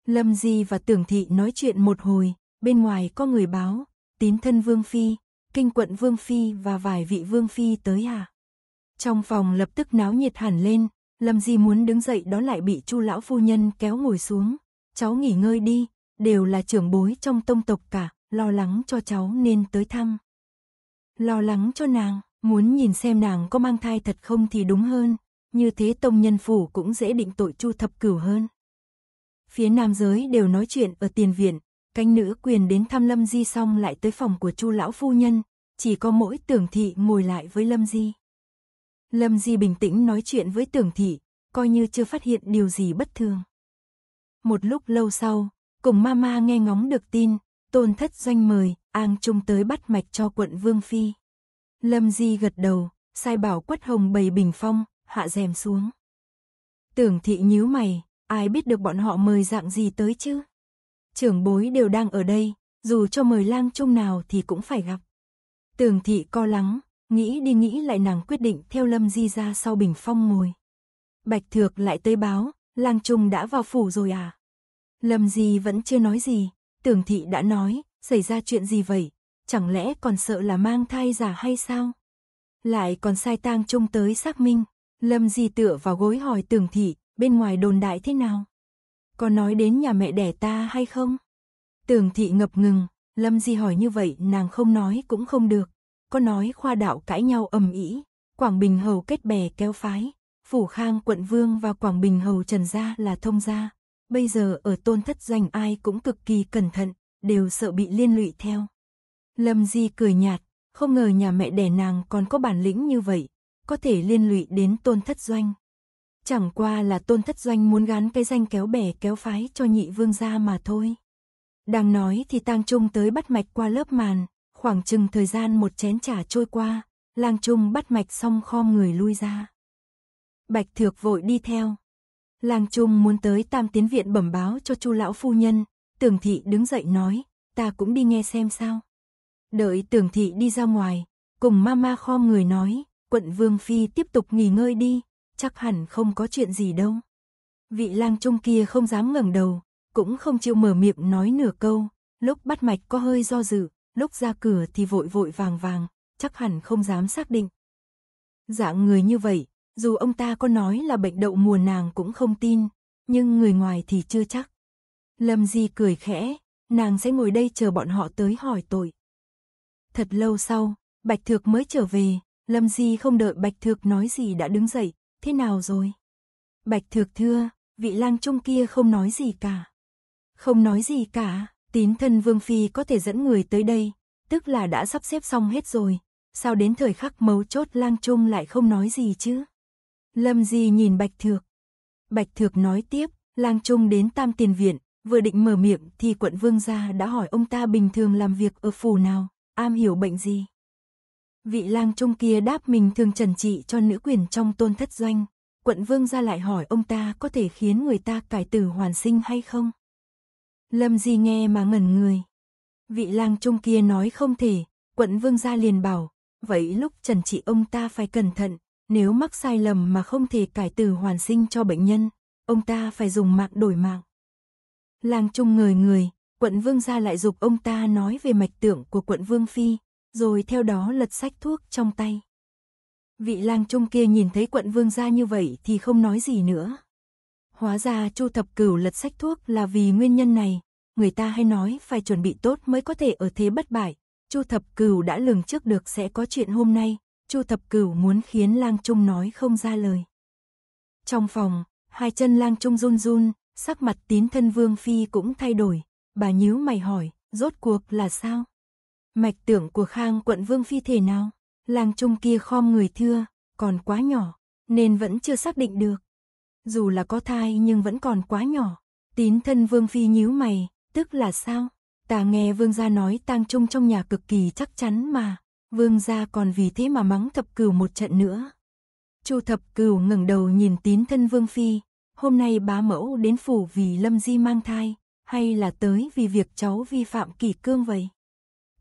Lâm Di và Tưởng Thị nói chuyện một hồi, bên ngoài có người báo, Tín Thân Vương Phi, Kinh Quận Vương Phi và vài vị Vương Phi tới à? Trong phòng lập tức náo nhiệt hẳn lên, Lâm Di muốn đứng dậy đó lại bị Chu lão phu nhân kéo ngồi xuống. Cháu nghỉ ngơi đi, đều là trưởng bối trong tông tộc cả, lo lắng cho cháu nên tới thăm. Lo lắng cho nàng, muốn nhìn xem nàng có mang thai thật không thì đúng hơn, như thế tông nhân phủ cũng dễ định tội Chu Thập Cửu hơn. Phía nam giới đều nói chuyện ở tiền viện, cánh nữ quyền đến thăm Lâm Di xong lại tới phòng của Chu lão phu nhân, chỉ có mỗi Tưởng Thị ngồi lại với Lâm Di. Lâm Di bình tĩnh nói chuyện với Tưởng Thị, coi như chưa phát hiện điều gì bất thường. Một lúc lâu sau, cùng mama nghe ngóng được tin, Tôn Thất Doanh mời An Trung tới bắt mạch cho Quận Vương Phi. Lâm Di gật đầu, sai bảo Quất Hồng bày bình phong, hạ rèm xuống. Tưởng Thị nhíu mày, ai biết được bọn họ mời dạng gì tới chứ? Trưởng bối đều đang ở đây, dù cho mời lang trung nào thì cũng phải gặp. Tưởng Thị co lắng, nghĩ đi nghĩ lại nàng quyết định theo Lâm Di ra sau bình phong ngồi. Bạch Thược lại tới báo, lang trung đã vào phủ rồi à? Lâm Di vẫn chưa nói gì, Tưởng Thị đã nói, xảy ra chuyện gì vậy? Chẳng lẽ còn sợ là mang thai giả hay sao? Lại còn sai tang trung tới xác minh. Lâm Di tựa vào gối hỏi Tưởng Thị, bên ngoài đồn đại thế nào? Có nói đến nhà mẹ đẻ ta hay không? Tưởng Thị ngập ngừng, Lâm Di hỏi như vậy nàng không nói cũng không được. Có nói khoa đạo cãi nhau ầm ĩ, Quảng Bình Hầu kết bè kéo phái, phủ Khang Quận Vương và Quảng Bình Hầu Trần Gia là thông gia. Bây giờ ở Tôn Thất Doanh ai cũng cực kỳ cẩn thận, đều sợ bị liên lụy theo. Lâm Di cười nhạt, không ngờ nhà mẹ đẻ nàng còn có bản lĩnh như vậy, có thể liên lụy đến Tôn Thất Doanh. Chẳng qua là Tôn Thất Doanh muốn gán cái danh kéo bè kéo phái cho Nhị Vương gia mà thôi. Đang nói thì tang trung tới bắt mạch qua lớp màn, khoảng chừng thời gian một chén trà trôi qua, lang trung bắt mạch xong khom người lui ra. Bạch Thược vội đi theo. Lang trung muốn tới Tam Tiến Viện bẩm báo cho Chu lão phu nhân, Tưởng Thị đứng dậy nói, ta cũng đi nghe xem sao. Đợi Tưởng Thị đi ra ngoài, cùng mama khom người nói, Quận Vương Phi tiếp tục nghỉ ngơi đi, chắc hẳn không có chuyện gì đâu. Vị lang trung kia không dám ngẩng đầu, cũng không chịu mở miệng nói nửa câu, lúc bắt mạch có hơi do dự, lúc ra cửa thì vội vội vàng vàng, chắc hẳn không dám xác định. Dạng người như vậy, dù ông ta có nói là bệnh đậu mùa nàng cũng không tin, nhưng người ngoài thì chưa chắc. Lâm Di cười khẽ, nàng sẽ ngồi đây chờ bọn họ tới hỏi tội. Thật lâu sau, Bạch Thược mới trở về, Lâm Di không đợi Bạch Thược nói gì đã đứng dậy, thế nào rồi? Bạch Thược thưa, vị lang trung kia không nói gì cả. Không nói gì cả, Tín Thân Vương Phi có thể dẫn người tới đây, tức là đã sắp xếp xong hết rồi, sao đến thời khắc mấu chốt lang trung lại không nói gì chứ? Lâm Di nhìn Bạch Thược. Bạch Thược nói tiếp, lang trung đến Tam Tiền Viện, vừa định mở miệng thì Quận Vương gia đã hỏi ông ta bình thường làm việc ở phủ nào, am hiểu bệnh gì. Vị lang trung kia đáp mình thường trần trị cho nữ quyền trong Tôn Thất Doanh, Quận Vương gia lại hỏi ông ta có thể khiến người ta cải tử hoàn sinh hay không. Lâm Di nghe mà ngẩn người. Vị lang trung kia nói không thể, Quận Vương gia liền bảo, vậy lúc trần trị ông ta phải cẩn thận, nếu mắc sai lầm mà không thể cải tử hoàn sinh cho bệnh nhân, ông ta phải dùng mạng đổi mạng. Lang trung người người, Quận Vương gia lại giục ông ta nói về mạch tượng của Quận Vương Phi, rồi theo đó lật sách thuốc trong tay. Vị lang trung kia nhìn thấy Quận Vương gia như vậy thì không nói gì nữa. Hóa ra Chu Thập Cửu lật sách thuốc là vì nguyên nhân này, người ta hay nói phải chuẩn bị tốt mới có thể ở thế bất bại, Chu Thập Cửu đã lường trước được sẽ có chuyện hôm nay, Chu Thập Cửu muốn khiến lang trung nói không ra lời. Trong phòng, hai chân lang trung run run, sắc mặt Tín Thân Vương Phi cũng thay đổi, bà nhíu mày hỏi, rốt cuộc là sao? Mạch tượng của Khang Quận Vương Phi thế nào? Lang trung kia khom người thưa, còn quá nhỏ, nên vẫn chưa xác định được. Dù là có thai nhưng vẫn còn quá nhỏ. Tín Thân Vương Phi nhíu mày, tức là sao? Ta nghe Vương gia nói tang trung trong nhà cực kỳ chắc chắn mà, Vương gia còn vì thế mà mắng Thập Cửu một trận nữa. Chu Thập Cửu ngẩng đầu nhìn Tín Thân Vương Phi, hôm nay bá mẫu đến phủ vì Lâm Di mang thai, hay là tới vì việc cháu vi phạm kỷ cương vậy?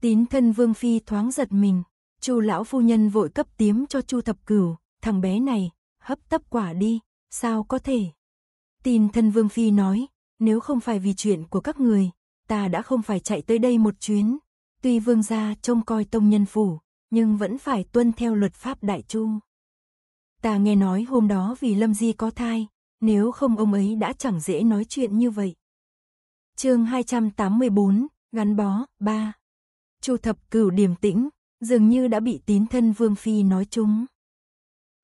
Tín Thân Vương Phi thoáng giật mình, Chu lão phu nhân vội cấp tím cho Chu Thập Cửu, thằng bé này, hấp tấp quả đi, sao có thể? Tín Thân Vương Phi nói, nếu không phải vì chuyện của các người, ta đã không phải chạy tới đây một chuyến, Tuy vương gia trông coi tông nhân phủ, nhưng vẫn phải tuân theo luật pháp Đại Chu. Ta nghe nói hôm đó vì Lâm Di có thai, nếu không ông ấy đã chẳng dễ nói chuyện như vậy. Chương hai trăm tám mươi bốn, gắn bó, ba. Chu Thập Cửu điềm tĩnh, dường như đã bị Tín Thân Vương Phi nói trúng.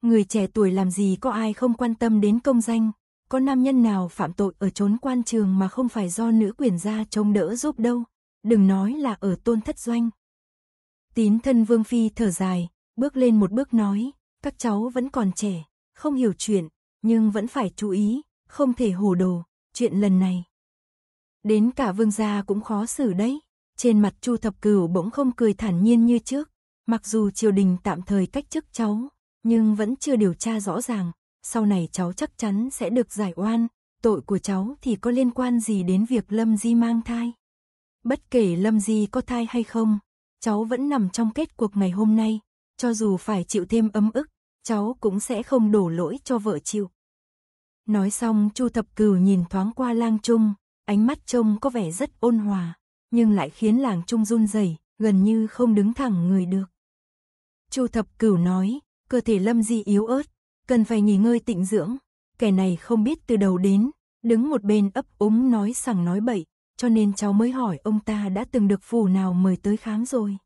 Người trẻ tuổi làm gì có ai không quan tâm đến công danh, có nam nhân nào phạm tội ở trốn quan trường mà không phải do nữ quyền gia chống đỡ giúp đâu, đừng nói là ở Tôn Thất Doanh. Tín Thân Vương Phi thở dài, bước lên một bước nói, các cháu vẫn còn trẻ, không hiểu chuyện, nhưng vẫn phải chú ý, không thể hồ đồ, chuyện lần này. Đến cả vương gia cũng khó xử đấy. Trên mặt Chu Thập Cửu bỗng không cười thản nhiên như trước, mặc dù triều đình tạm thời cách chức cháu, nhưng vẫn chưa điều tra rõ ràng, sau này cháu chắc chắn sẽ được giải oan, tội của cháu thì có liên quan gì đến việc Lâm Di mang thai. Bất kể Lâm Di có thai hay không, cháu vẫn nằm trong kết cuộc ngày hôm nay, cho dù phải chịu thêm ấm ức, cháu cũng sẽ không đổ lỗi cho vợ chịu. Nói xong Chu Thập Cửu nhìn thoáng qua lang trung, ánh mắt trông có vẻ rất ôn hòa, nhưng lại khiến làng trung run rẩy, gần như không đứng thẳng người được. Chu Thập Cửu nói, cơ thể Lâm Di yếu ớt, cần phải nghỉ ngơi tịnh dưỡng, kẻ này không biết từ đầu đến, đứng một bên ấp úng nói sằng nói bậy, cho nên cháu mới hỏi ông ta đã từng được phủ nào mời tới khám rồi.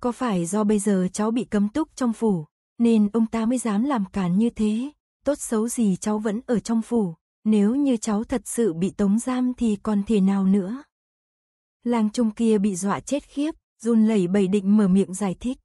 Có phải do bây giờ cháu bị cấm túc trong phủ, nên ông ta mới dám làm càn như thế, tốt xấu gì cháu vẫn ở trong phủ, nếu như cháu thật sự bị tống giam thì còn thể nào nữa. Lang trung kia bị dọa chết khiếp, run lẩy bẩy định mở miệng giải thích.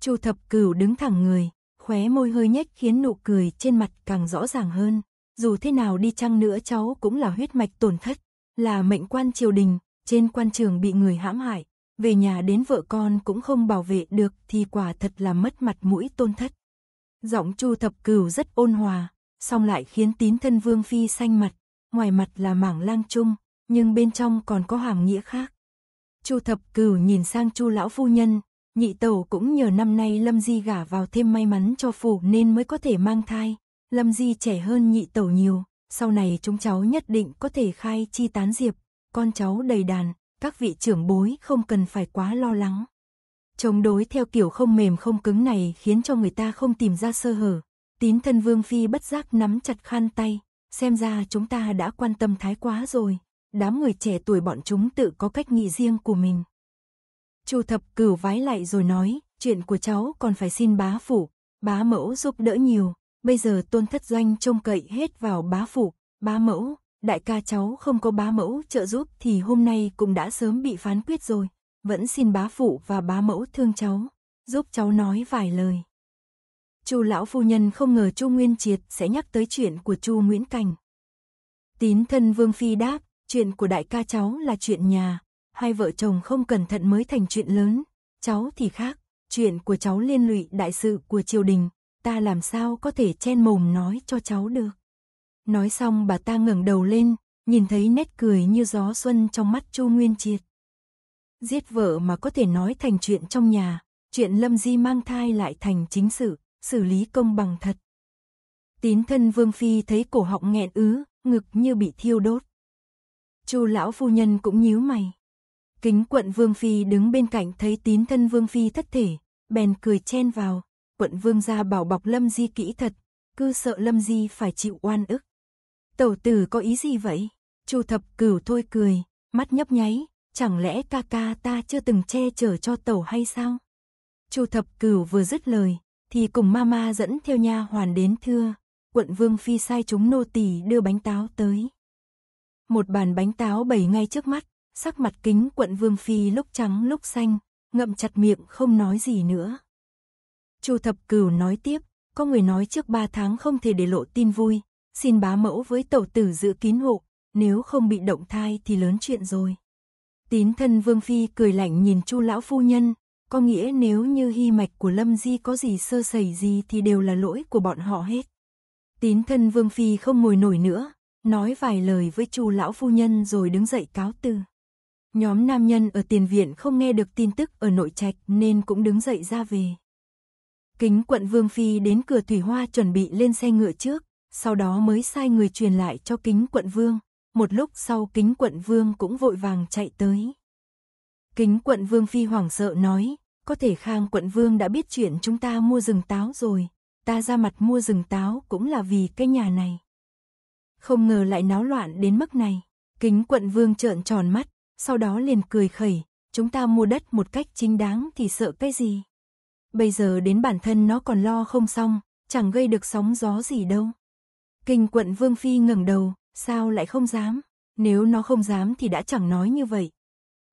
Chu Thập Cửu đứng thẳng người, khóe môi hơi nhếch khiến nụ cười trên mặt càng rõ ràng hơn. Dù thế nào đi chăng nữa cháu cũng là huyết mạch tổn thất, là mệnh quan triều đình, trên quan trường bị người hãm hại, về nhà đến vợ con cũng không bảo vệ được thì quả thật là mất mặt mũi Tôn Thất. Giọng Chu Thập Cửu rất ôn hòa, song lại khiến Tín Thân Vương Phi xanh mặt, ngoài mặt là mảng lang trung, nhưng bên trong còn có hàm nghĩa khác. Chu Thập Cửu nhìn sang Chu lão phu nhân, nhị tẩu cũng nhờ năm nay Lâm Di gả vào thêm may mắn cho phủ nên mới có thể mang thai. Lâm Di trẻ hơn nhị tẩu nhiều, sau này chúng cháu nhất định có thể khai chi tán diệp, con cháu đầy đàn, các vị trưởng bối không cần phải quá lo lắng. Chống đối theo kiểu không mềm không cứng này khiến cho người ta không tìm ra sơ hở. Tín Thân Vương Phi bất giác nắm chặt khăn tay, xem ra chúng ta đã quan tâm thái quá rồi. Đám người trẻ tuổi bọn chúng tự có cách nghĩ riêng của mình. Chu Thập Cửu vái lại rồi nói, chuyện của cháu còn phải xin bá phủ, bá mẫu giúp đỡ nhiều. Bây giờ Tôn Thất Doanh trông cậy hết vào bá phủ, bá mẫu, đại ca cháu không có bá mẫu trợ giúp thì hôm nay cũng đã sớm bị phán quyết rồi. Vẫn xin bá phụ và bá mẫu thương cháu, giúp cháu nói vài lời. Chu lão phu nhân không ngờ Chu Nguyên Triệt sẽ nhắc tới chuyện của Chu Nguyễn Cảnh. Tín Thân Vương Phi đáp, chuyện của đại ca cháu là chuyện nhà, hai vợ chồng không cẩn thận mới thành chuyện lớn, cháu thì khác, chuyện của cháu liên lụy đại sự của triều đình, ta làm sao có thể chen mồm nói cho cháu được. Nói xong bà ta ngẩng đầu lên, nhìn thấy nét cười như gió xuân trong mắt Chu Nguyên Triệt. Giết vợ mà có thể nói thành chuyện trong nhà, chuyện Lâm Di mang thai lại thành chính sự, xử lý công bằng thật. Tín Thân Vương Phi thấy cổ họng nghẹn ứ, ngực như bị thiêu đốt. Chu lão phu nhân cũng nhíu mày. Kính Quận Vương Phi đứng bên cạnh thấy Tín Thân Vương Phi thất thể, bèn cười chen vào, Quận Vương gia bảo bọc Lâm Di kỹ thật, cứ sợ Lâm Di phải chịu oan ức. Tẩu tử có ý gì vậy? Chu Thập Cửu thôi cười, mắt nhấp nháy, chẳng lẽ ca ca ta chưa từng che chở cho tẩu hay sao? Chu Thập Cửu vừa dứt lời, thì cùng mama dẫn theo nha hoàn đến thưa, Quận Vương Phi sai chúng nô tỳ đưa bánh táo tới. Một bàn bánh táo bày ngay trước mắt, sắc mặt Kính Quận Vương Phi lúc trắng lúc xanh, ngậm chặt miệng không nói gì nữa. Chu Thập Cửu nói tiếp, có người nói trước ba tháng không thể để lộ tin vui, xin bá mẫu với tẩu tử giữ kín hộ, nếu không bị động thai thì lớn chuyện rồi. Tín Thân Vương Phi cười lạnh nhìn Chu lão phu nhân, có nghĩa nếu như hy mạch của Lâm Di có gì sơ sẩy gì thì đều là lỗi của bọn họ hết. Tín Thân Vương Phi không ngồi nổi nữa, nói vài lời với Chu lão phu nhân rồi đứng dậy cáo từ. Nhóm nam nhân ở tiền viện không nghe được tin tức ở nội trạch nên cũng đứng dậy ra về. Kính Quận Vương Phi đến cửa Thủy Hoa chuẩn bị lên xe ngựa trước, sau đó mới sai người truyền lại cho Kính Quận Vương. Một lúc sau Kính Quận Vương cũng vội vàng chạy tới. Kính quận Vương Phi hoảng sợ nói, có thể Khang quận Vương đã biết chuyện chúng ta mua rừng táo rồi, ta ra mặt mua rừng táo cũng là vì cái nhà này. Không ngờ lại náo loạn đến mức này. Kính quận Vương trợn tròn mắt, sau đó liền cười khẩy, chúng ta mua đất một cách chính đáng thì sợ cái gì. Bây giờ đến bản thân nó còn lo không xong, chẳng gây được sóng gió gì đâu. Kính quận Vương Phi ngẩng đầu, sao lại không dám, nếu nó không dám thì đã chẳng nói như vậy.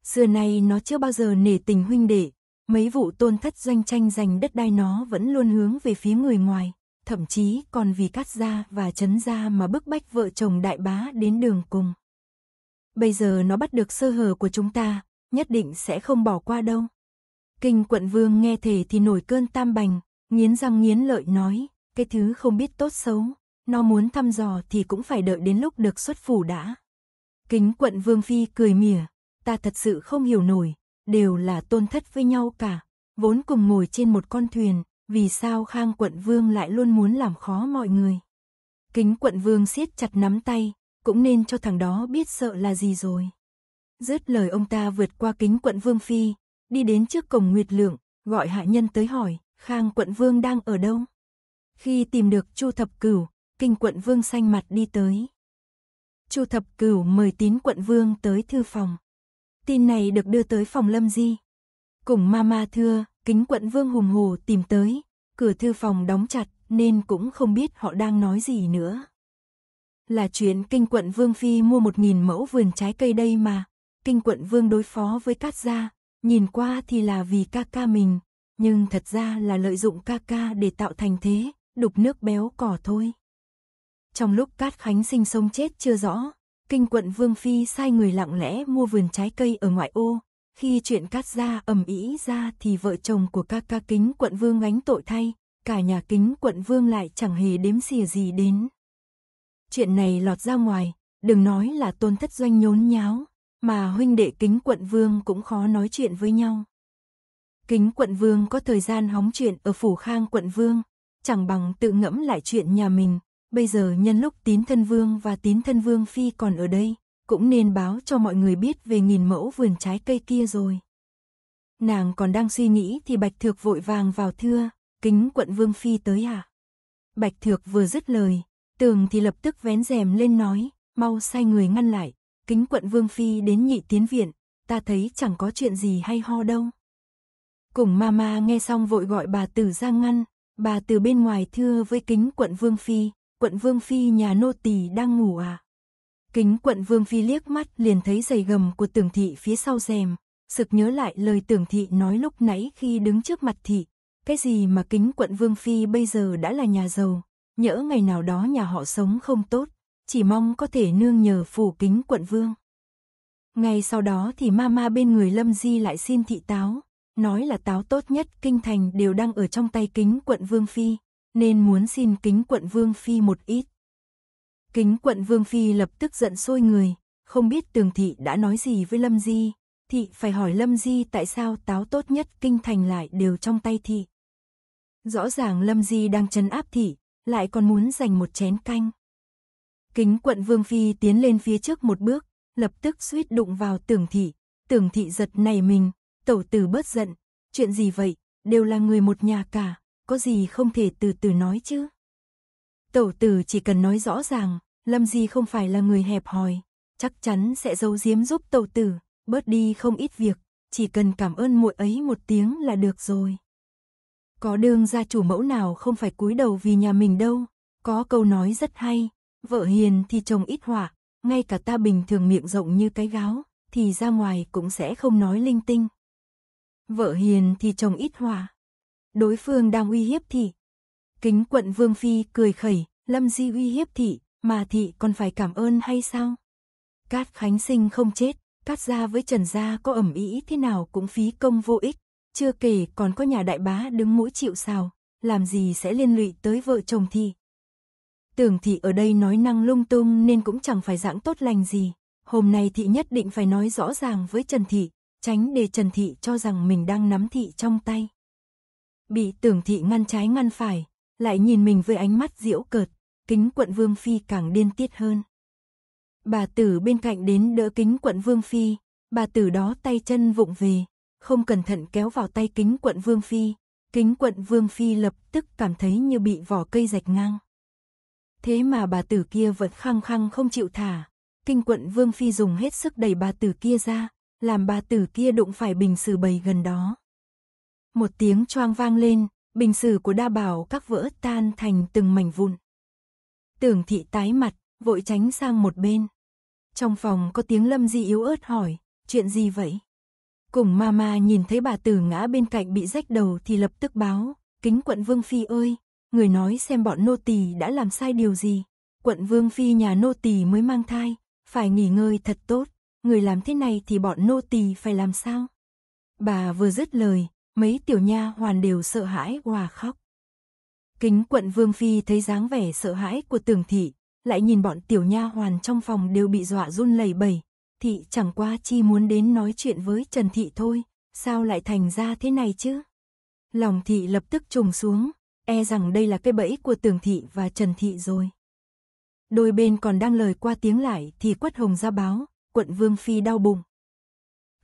Xưa nay nó chưa bao giờ nể tình huynh đệ, mấy vụ Tôn Thất Doanh tranh giành đất đai nó vẫn luôn hướng về phía người ngoài, thậm chí còn vì Cát Gia và Trấn Gia mà bức bách vợ chồng đại bá đến đường cùng. Bây giờ nó bắt được sơ hở của chúng ta, nhất định sẽ không bỏ qua đâu. Kính quận Vương nghe thể thì nổi cơn tam bành, nghiến răng nghiến lợi nói, cái thứ không biết tốt xấu, nó muốn thăm dò thì cũng phải đợi đến lúc được xuất phủ đã. Kính quận Vương Phi cười mỉa, ta thật sự không hiểu nổi, đều là Tôn Thất với nhau cả, vốn cùng ngồi trên một con thuyền, vì sao Khang quận Vương lại luôn muốn làm khó mọi người. Kính quận Vương siết chặt nắm tay, cũng nên cho thằng đó biết sợ là gì rồi. Dứt lời ông ta vượt qua Kính quận Vương Phi, đi đến trước cổng Nguyệt Lượng, gọi hạ nhân tới hỏi, Khang quận Vương đang ở đâu? Khi tìm được Chu Thập Cửu, Kính quận Vương xanh mặt đi tới. Chu Thập Cửu mời Tín quận Vương tới thư phòng. Tin này được đưa tới phòng Lâm Di. Cùng mama thưa, Kính quận Vương hùng hồ tìm tới, cửa thư phòng đóng chặt nên cũng không biết họ đang nói gì nữa. Là chuyện Kính quận Vương Phi mua một nghìn mẫu vườn trái cây đây mà, Kính quận Vương đối phó với Cát Gia, nhìn qua thì là vì ca ca mình, nhưng thật ra là lợi dụng ca ca để tạo thành thế, đục nước béo cỏ thôi. Trong lúc Cát Khánh sinh sống chết chưa rõ, Kính quận Vương Phi sai người lặng lẽ mua vườn trái cây ở ngoại ô, khi chuyện Cát Gia ầm ĩ ra thì vợ chồng của ca ca Kính quận Vương gánh tội thay, cả nhà Kính quận Vương lại chẳng hề đếm xỉa gì đến. Chuyện này lọt ra ngoài, đừng nói là Tôn Thất Doanh nhốn nháo, mà huynh đệ Kính quận Vương cũng khó nói chuyện với nhau. Kính quận Vương có thời gian hóng chuyện ở phủ Khang quận Vương, chẳng bằng tự ngẫm lại chuyện nhà mình. Bây giờ nhân lúc Tín Thân Vương và Tín Thân Vương Phi còn ở đây, cũng nên báo cho mọi người biết về nghìn mẫu vườn trái cây kia rồi. Nàng còn đang suy nghĩ thì Bạch Thược vội vàng vào thưa, Kính quận Vương Phi tới hả? Bạch Thược vừa dứt lời, Tường thì lập tức vén rèm lên nói, mau sai người ngăn lại, Kính quận Vương Phi đến Nhị Tiến Viện, ta thấy chẳng có chuyện gì hay ho đâu. Cùng mama nghe xong vội gọi bà Tử ra ngăn, bà Tử bên ngoài thưa với Kính quận Vương Phi, quận Vương Phi nhà nô tỳ đang ngủ à? Kính quận Vương Phi liếc mắt liền thấy giày gầm của Tưởng Thị phía sau rèm, sực nhớ lại lời Tưởng Thị nói lúc nãy khi đứng trước mặt thị, cái gì mà Kính quận Vương Phi bây giờ đã là nhà giàu, nhỡ ngày nào đó nhà họ sống không tốt, chỉ mong có thể nương nhờ phủ Kính quận Vương. Ngay sau đó thì mama bên người Lâm Di lại xin thị táo, nói là táo tốt nhất kinh thành đều đang ở trong tay Kính quận Vương Phi, nên muốn xin Kính quận Vương Phi một ít. Kính quận Vương Phi lập tức giận sôi người, không biết Tường Thị đã nói gì với Lâm Di, thị phải hỏi Lâm Di tại sao táo tốt nhất kinh thành lại đều trong tay thị. Rõ ràng Lâm Di đang trấn áp thị, lại còn muốn giành một chén canh. Kính quận Vương Phi tiến lên phía trước một bước, lập tức suýt đụng vào Tưởng Thị, Tưởng Thị giật nảy mình, tẩu tử bớt giận, chuyện gì vậy, đều là người một nhà cả, có gì không thể từ từ nói chứ. Tẩu tử chỉ cần nói rõ ràng, Lâm Di không phải là người hẹp hòi, chắc chắn sẽ giấu giếm giúp tẩu tử, bớt đi không ít việc, chỉ cần cảm ơn muội ấy một tiếng là được rồi. Có đương gia chủ mẫu nào không phải cúi đầu vì nhà mình đâu, có câu nói rất hay, vợ hiền thì chồng ít họa, ngay cả ta bình thường miệng rộng như cái gáo, thì ra ngoài cũng sẽ không nói linh tinh. Vợ hiền thì chồng ít họa. Đối phương đang uy hiếp thị. Kính quận Vương Phi cười khẩy, Lâm Di uy hiếp thị, mà thị còn phải cảm ơn hay sao? Cát Khánh sinh không chết, Cát Gia với Trần Gia có ầm ĩ thế nào cũng phí công vô ích, chưa kể còn có nhà đại bá đứng mũi chịu sào, làm gì sẽ liên lụy tới vợ chồng thị. Tưởng thị ở đây nói năng lung tung nên cũng chẳng phải dạng tốt lành gì, hôm nay thị nhất định phải nói rõ ràng với Trần Thị, tránh để Trần Thị cho rằng mình đang nắm thị trong tay. Bị Tưởng Thị ngăn trái ngăn phải, lại nhìn mình với ánh mắt diễu cợt, Kính quận Vương Phi càng điên tiết hơn. Bà Tử bên cạnh đến đỡ Kính quận Vương Phi, bà tử đó tay chân vụng về, không cẩn thận kéo vào tay Kính Quận Vương Phi. Kính Quận Vương Phi lập tức cảm thấy như bị vỏ cây rạch ngang. Thế mà bà tử kia vẫn khăng khăng không chịu thả. Kính Quận Vương Phi dùng hết sức đẩy bà tử kia ra, làm bà tử kia đụng phải bình xử bày gần đó. Một tiếng choang vang lên, bình xử của đa bảo các vỡ tan thành từng mảnh vụn. Tưởng Thị tái mặt, vội tránh sang một bên. Trong phòng có tiếng Lâm Di yếu ớt hỏi, chuyện gì vậy? Cùng mama nhìn thấy bà tử ngã bên cạnh bị rách đầu thì lập tức báo, Kính Quận Vương Phi ơi, người nói xem bọn nô tỳ đã làm sai điều gì. Quận Vương Phi nhà nô tỳ mới mang thai, phải nghỉ ngơi thật tốt, người làm thế này thì bọn nô tỳ phải làm sao? Bà vừa dứt lời, mấy tiểu nha hoàn đều sợ hãi òa khóc. Kính Quận Vương Phi thấy dáng vẻ sợ hãi của Tưởng Thị, lại nhìn bọn tiểu nha hoàn trong phòng đều bị dọa run lẩy bẩy. Thị chẳng qua chi muốn đến nói chuyện với Trần Thị thôi, sao lại thành ra thế này chứ? Lòng thị lập tức trùng xuống, e rằng đây là cái bẫy của Tưởng Thị và Trần Thị rồi. Đôi bên còn đang lời qua tiếng lại thì Quất Hồng ra báo, Quận Vương Phi đau bụng.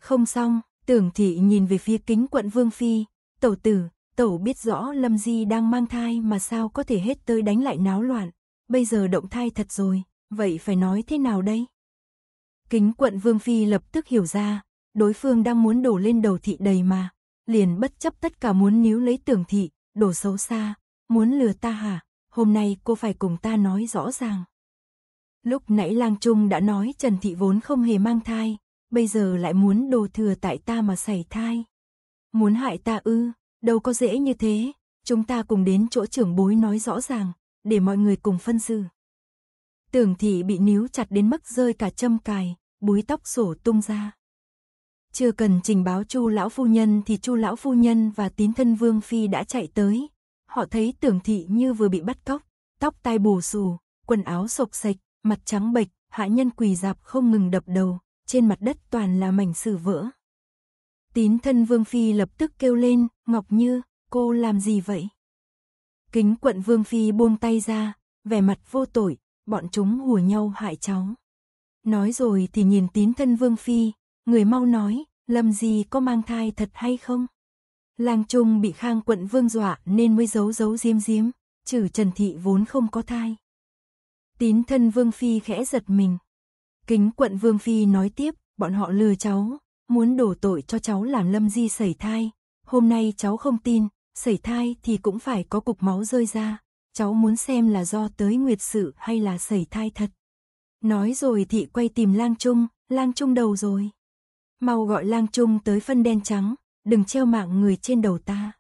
Không xong, Tưởng Thị nhìn về phía Kính Quận Vương Phi, tẩu tử, tẩu biết rõ Lâm Di đang mang thai mà sao có thể hết tới đánh lại náo loạn, bây giờ động thai thật rồi, vậy phải nói thế nào đây? Kính Quận Vương Phi lập tức hiểu ra, đối phương đang muốn đổ lên đầu thị đầy mà, liền bất chấp tất cả muốn níu lấy Tưởng Thị, đổ xấu xa, muốn lừa ta hả, hôm nay cô phải cùng ta nói rõ ràng. Lúc nãy Lang Trung đã nói Trần Thị vốn không hề mang thai, bây giờ lại muốn đổ thừa tại ta mà sảy thai. Muốn hại ta ư, đâu có dễ như thế, chúng ta cùng đến chỗ trưởng bối nói rõ ràng, để mọi người cùng phân xử. Tưởng Thị bị níu chặt đến mức rơi cả châm cài, búi tóc sổ tung ra. Chưa cần trình báo Chu lão phu nhân thì Chu lão phu nhân và Tín Thân Vương Phi đã chạy tới. Họ thấy Tưởng Thị như vừa bị bắt cóc, tóc tai bù xù, quần áo sộc sạch, mặt trắng bệch, hạ nhân quỳ rạp không ngừng đập đầu, trên mặt đất toàn là mảnh sứ vỡ. Tín Thân Vương Phi lập tức kêu lên, Ngọc Như, cô làm gì vậy? Kính Quận Vương Phi buông tay ra, vẻ mặt vô tội. Bọn chúng hùa nhau hại cháu. Nói rồi thì nhìn Tín Thân Vương Phi, người mau nói, Lâm Di có mang thai thật hay không? Lang Trung bị Khang Quận Vương dọa nên mới giấu giấu diếm diếm, trừ Trần Thị vốn không có thai. Tín Thân Vương Phi khẽ giật mình. Kính Quận Vương Phi nói tiếp, bọn họ lừa cháu, muốn đổ tội cho cháu làm Lâm Di sẩy thai. Hôm nay cháu không tin, sẩy thai thì cũng phải có cục máu rơi ra. Cháu muốn xem là do tới nguyệt sự hay là sẩy thai thật. Nói rồi thị quay tìm Lang Trung, Lang Trung đầu rồi. Mau gọi Lang Trung tới phân đen trắng, đừng treo mạng người trên đầu ta.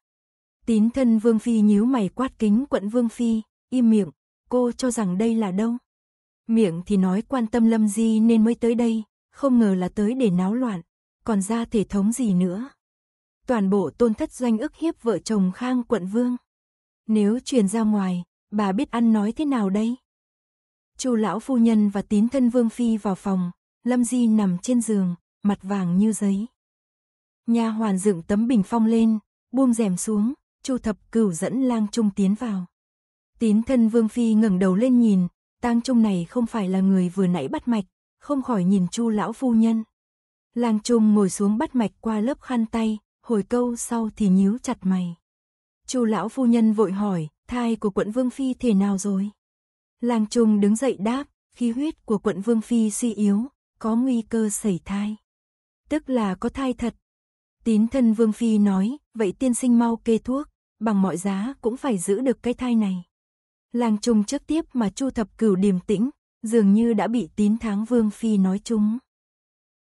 Tín Thân Vương Phi nhíu mày quát Kính Quận Vương Phi, im miệng, cô cho rằng đây là đâu? Miệng thì nói quan tâm Lâm Di nên mới tới đây, không ngờ là tới để náo loạn, còn ra thể thống gì nữa. Toàn bộ Tôn Thất Doanh ức hiếp vợ chồng Khang Quận Vương. Nếu truyền ra ngoài, bà biết ăn nói thế nào đây? Chu lão phu nhân và Tín Thân Vương Phi vào phòng, Lâm Di nằm trên giường, mặt vàng như giấy. Nha hoàn dựng tấm bình phong lên, buông rèm xuống, Chu Thập Cửu dẫn Lang Trung tiến vào. Tín Thân Vương Phi ngẩng đầu lên nhìn, Tang Trung này không phải là người vừa nãy bắt mạch, không khỏi nhìn Chu lão phu nhân. Lang Trung ngồi xuống bắt mạch qua lớp khăn tay, hồi câu sau thì nhíu chặt mày. Chu lão phu nhân vội hỏi, thai của Quận Vương Phi thế nào rồi? Lang Trung đứng dậy đáp, khí huyết của Quận Vương Phi suy yếu, có nguy cơ sẩy thai. Tức là có thai thật. Tín Thân Vương Phi nói, vậy tiên sinh mau kê thuốc, bằng mọi giá cũng phải giữ được cái thai này. Lang Trung trước tiếp mà Chu Thập Cửu điềm tĩnh, dường như đã bị Tín Thắng Vương Phi nói trúng.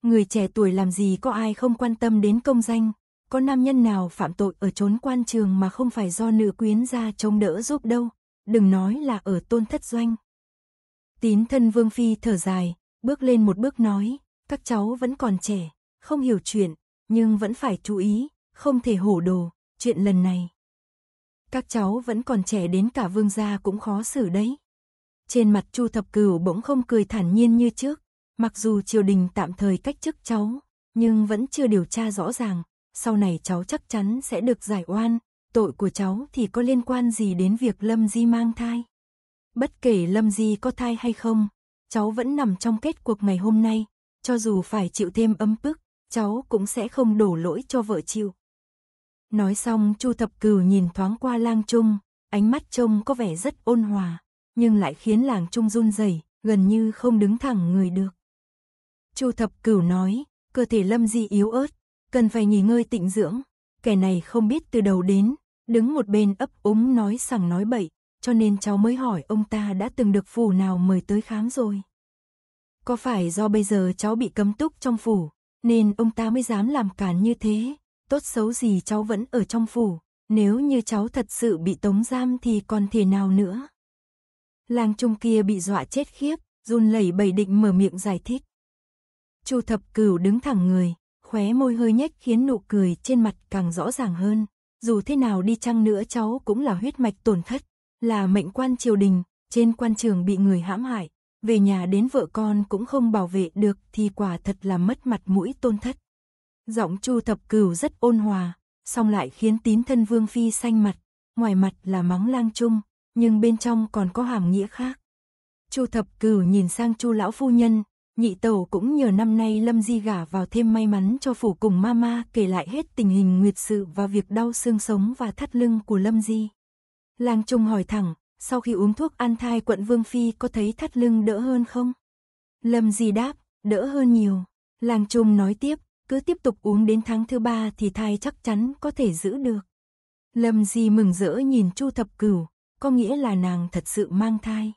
Người trẻ tuổi làm gì có ai không quan tâm đến công danh? Có nam nhân nào phạm tội ở chốn quan trường mà không phải do nữ quyến gia chống đỡ giúp đâu, đừng nói là ở Tôn Thất Doanh. Tín Thân Vương Phi thở dài, bước lên một bước nói, các cháu vẫn còn trẻ, không hiểu chuyện, nhưng vẫn phải chú ý, không thể hổ đồ, chuyện lần này. Các cháu vẫn còn trẻ đến cả vương gia cũng khó xử đấy. Trên mặt Chu Thập Cửu bỗng không cười thản nhiên như trước, mặc dù triều đình tạm thời cách chức cháu, nhưng vẫn chưa điều tra rõ ràng. Sau này cháu chắc chắn sẽ được giải oan, tội của cháu thì có liên quan gì đến việc Lâm Di mang thai. Bất kể Lâm Di có thai hay không, cháu vẫn nằm trong kết cuộc ngày hôm nay, cho dù phải chịu thêm ấm ức, cháu cũng sẽ không đổ lỗi cho vợ chịu. Nói xong Chu Thập Cửu nhìn thoáng qua lang trung, ánh mắt trông có vẻ rất ôn hòa, nhưng lại khiến làng trung run rẩy, gần như không đứng thẳng người được. Chu Thập Cửu nói, cơ thể Lâm Di yếu ớt, cần phải nghỉ ngơi tịnh dưỡng, kẻ này không biết từ đầu đến, đứng một bên ấp úng nói sằng nói bậy, cho nên cháu mới hỏi ông ta đã từng được phủ nào mời tới khám rồi. Có phải do bây giờ cháu bị cấm túc trong phủ, nên ông ta mới dám làm càn như thế, tốt xấu gì cháu vẫn ở trong phủ, nếu như cháu thật sự bị tống giam thì còn thể nào nữa. Lang trung kia bị dọa chết khiếp, run lẩy bẩy định mở miệng giải thích. Chu Thập Cửu đứng thẳng người, khóe môi hơi nhếch khiến nụ cười trên mặt càng rõ ràng hơn, dù thế nào đi chăng nữa cháu cũng là huyết mạch tổn thất, là mệnh quan triều đình, trên quan trường bị người hãm hại, về nhà đến vợ con cũng không bảo vệ được thì quả thật là mất mặt mũi Tôn thất. Giọng Chu Thập Cửu rất ôn hòa, song lại khiến Tín Thân Vương Phi xanh mặt, ngoài mặt là mắng lang trung, nhưng bên trong còn có hàm nghĩa khác. Chu Thập Cửu nhìn sang Chu lão phu nhân, nhị tẩu cũng nhờ năm nay Lâm Di gả vào thêm may mắn cho phủ, cùng mama kể lại hết tình hình nguyệt sự và việc đau xương sống và thắt lưng của Lâm Di. Lang trung hỏi thẳng, sau khi uống thuốc an thai quận Vương Phi có thấy thắt lưng đỡ hơn không? Lâm Di đáp, đỡ hơn nhiều. Lang trung nói tiếp, cứ tiếp tục uống đến tháng thứ ba thì thai chắc chắn có thể giữ được. Lâm Di mừng rỡ nhìn Chu Thập Cửu, có nghĩa là nàng thật sự mang thai.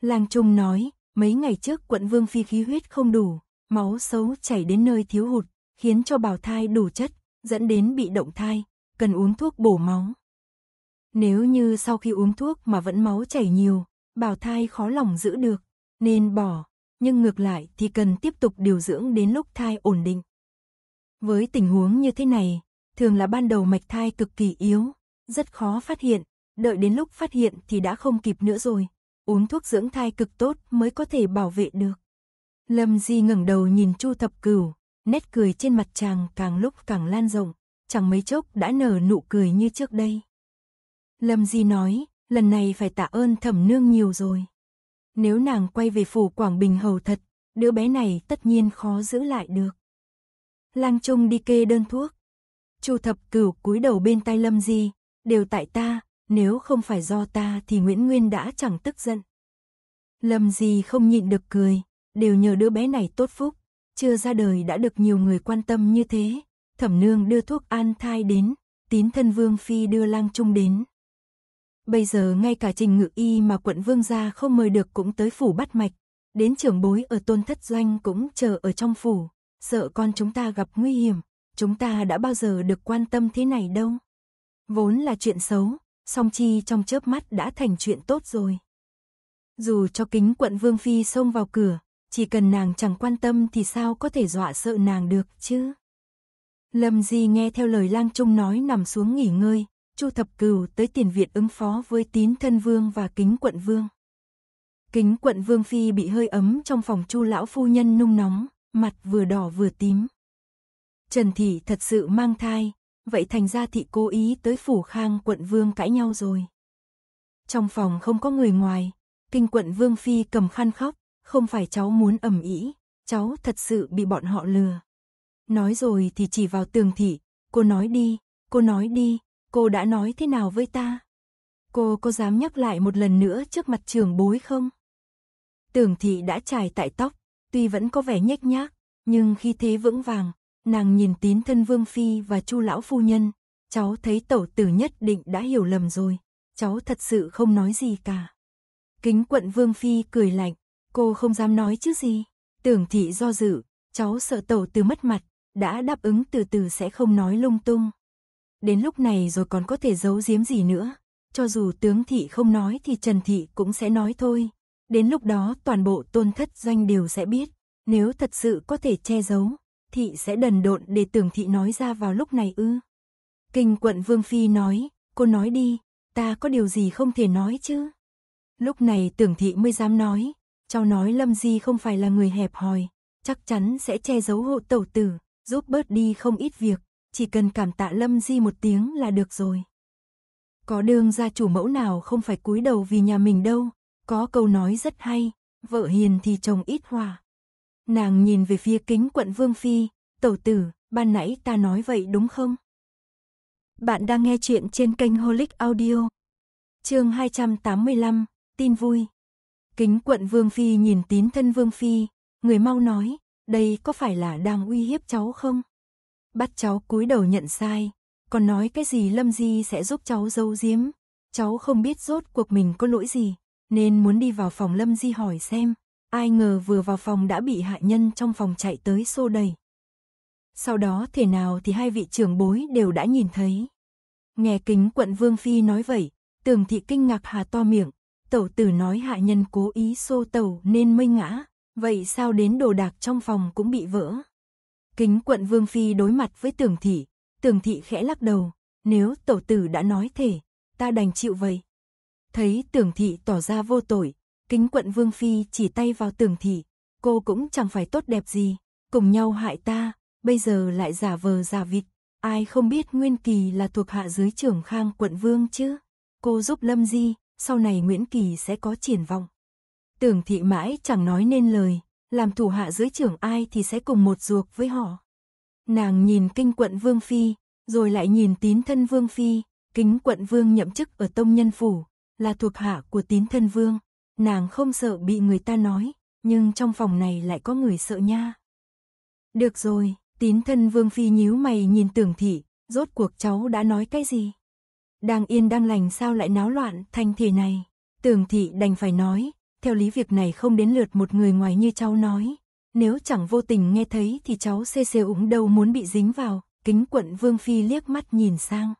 Lang trung nói, mấy ngày trước quận Vương Phi khí huyết không đủ, máu xấu chảy đến nơi thiếu hụt, khiến cho bào thai đủ chất, dẫn đến bị động thai, cần uống thuốc bổ máu. Nếu như sau khi uống thuốc mà vẫn máu chảy nhiều, bào thai khó lòng giữ được, nên bỏ, nhưng ngược lại thì cần tiếp tục điều dưỡng đến lúc thai ổn định. Với tình huống như thế này, thường là ban đầu mạch thai cực kỳ yếu, rất khó phát hiện, đợi đến lúc phát hiện thì đã không kịp nữa rồi, uống thuốc dưỡng thai cực tốt mới có thể bảo vệ được. Lâm Di ngẩng đầu nhìn Chu Thập Cửu, nét cười trên mặt chàng càng lúc càng lan rộng, chẳng mấy chốc đã nở nụ cười như trước đây. Lâm Di nói, lần này phải tạ ơn thẩm nương nhiều rồi. Nếu nàng quay về phủ Quảng Bình Hầu thật, đứa bé này tất nhiên khó giữ lại được. Lang trung đi kê đơn thuốc. Chu Thập Cửu cúi đầu bên tai Lâm Di, đều tại ta, nếu không phải do ta thì Nguyễn Nguyên đã chẳng tức giận. Lâm Di không nhịn được cười, đều nhờ đứa bé này tốt phúc, chưa ra đời đã được nhiều người quan tâm như thế. Thẩm nương đưa thuốc an thai đến, Tín Thân Vương Phi đưa lang trung đến. Bây giờ ngay cả trình ngự y mà quận Vương Gia không mời được cũng tới phủ bắt mạch, đến trưởng bối ở Tôn Thất Doanh cũng chờ ở trong phủ, sợ con chúng ta gặp nguy hiểm, chúng ta đã bao giờ được quan tâm thế này đâu. Vốn là chuyện xấu, song chi trong chớp mắt đã thành chuyện tốt rồi. Dù cho Kính quận Vương Phi xông vào cửa, chỉ cần nàng chẳng quan tâm thì sao có thể dọa sợ nàng được chứ. Lâm Di nghe theo lời lang trung nói nằm xuống nghỉ ngơi. Chu Thập Cửu tới tiền viện ứng phó với Tín Thân Vương và Kính quận Vương. Kính quận Vương Phi bị hơi ấm trong phòng Chu lão phu nhân nung nóng, mặt vừa đỏ vừa tím. Trần Thị thật sự mang thai, vậy thành ra Thị cố ý tới phủ Khang quận Vương cãi nhau rồi. Trong phòng không có người ngoài, Kính quận Vương Phi cầm khăn khóc, không phải cháu muốn ầm ĩ, cháu thật sự bị bọn họ lừa. Nói rồi thì chỉ vào Tường Thị, cô nói đi, cô nói đi. Cô đã nói thế nào với ta? Cô có dám nhắc lại một lần nữa trước mặt trưởng bối không? Tưởng Thị đã chải tại tóc, tuy vẫn có vẻ nhếch nhác, nhưng khi thế vững vàng, nàng nhìn Tín Thân Vương Phi và Chu lão phu nhân. Cháu thấy tẩu tử nhất định đã hiểu lầm rồi, cháu thật sự không nói gì cả. Kính quận Vương Phi cười lạnh, cô không dám nói chứ gì. Tưởng Thị do dự, cháu sợ tẩu tử mất mặt, đã đáp ứng từ từ sẽ không nói lung tung. Đến lúc này rồi còn có thể giấu giếm gì nữa, cho dù Tướng Thị không nói thì Trần Thị cũng sẽ nói thôi. Đến lúc đó toàn bộ Tôn Thất Doanh đều sẽ biết, nếu thật sự có thể che giấu, Thị sẽ đần độn để Tưởng Thị nói ra vào lúc này ư. Kính quận Vương Phi nói, cô nói đi, ta có điều gì không thể nói chứ. Lúc này Tưởng Thị mới dám nói, cháu nói Lâm Di không phải là người hẹp hòi, chắc chắn sẽ che giấu hộ tẩu tử, giúp bớt đi không ít việc. Chỉ cần cảm tạ Lâm Di một tiếng là được rồi. Có đương gia chủ mẫu nào không phải cúi đầu vì nhà mình đâu. Có câu nói rất hay, vợ hiền thì chồng ít hòa. Nàng nhìn về phía Kính quận Vương Phi, Tẩu tử, ban nãy ta nói vậy đúng không? Bạn đang nghe chuyện trên kênh Holic Audio. Chương hai trăm tám mươi lăm, tin vui. Kính Quận Vương Phi nhìn Tín Thân Vương Phi, người mau nói, đây có phải là đang uy hiếp cháu không? Bắt cháu cúi đầu nhận sai, còn nói cái gì Lâm Di sẽ giúp cháu giấu giếm. Cháu không biết rốt cuộc mình có lỗi gì, nên muốn đi vào phòng Lâm Di hỏi xem. Ai ngờ vừa vào phòng đã bị hạ nhân trong phòng chạy tới xô đẩy. Sau đó thế nào thì hai vị trưởng bối đều đã nhìn thấy. Nghe Kính Quận Vương Phi nói vậy, Tưởng Thị kinh ngạc hà to miệng. Tẩu tử nói hạ nhân cố ý xô tẩu nên mới ngã, vậy sao đến đồ đạc trong phòng cũng bị vỡ? Kính Quận Vương Phi đối mặt với Tưởng Thị, Tưởng Thị khẽ lắc đầu. Nếu tẩu tử đã nói thế, ta đành chịu vậy. Thấy Tưởng Thị tỏ ra vô tội, Kính Quận Vương Phi chỉ tay vào Tưởng Thị. Cô cũng chẳng phải tốt đẹp gì, cùng nhau hại ta, bây giờ lại giả vờ giả vịt. Ai không biết Nguyên Kỳ là thuộc hạ dưới trưởng Khang Quận Vương chứ? Cô giúp Lâm Di, sau này Nguyễn Kỳ sẽ có triển vọng. Tưởng Thị mãi chẳng nói nên lời, làm thủ hạ dưới trưởng ai thì sẽ cùng một ruột với họ. Nàng nhìn Kính Quận Vương Phi, rồi lại nhìn Tín Thân Vương Phi. Kính Quận Vương nhậm chức ở Tông Nhân Phủ, là thuộc hạ của Tín Thân Vương. Nàng không sợ bị người ta nói, nhưng trong phòng này lại có người sợ nha. Được rồi, Tín Thân Vương Phi nhíu mày nhìn Tưởng Thị, rốt cuộc cháu đã nói cái gì? Đang yên đang lành sao lại náo loạn thành thế này? Tưởng Thị đành phải nói, theo lý việc này không đến lượt một người ngoài như cháu nói. Nếu chẳng vô tình nghe thấy thì cháu xê xê úng đâu muốn bị dính vào. Kính Quận Vương Phi liếc mắt nhìn sang.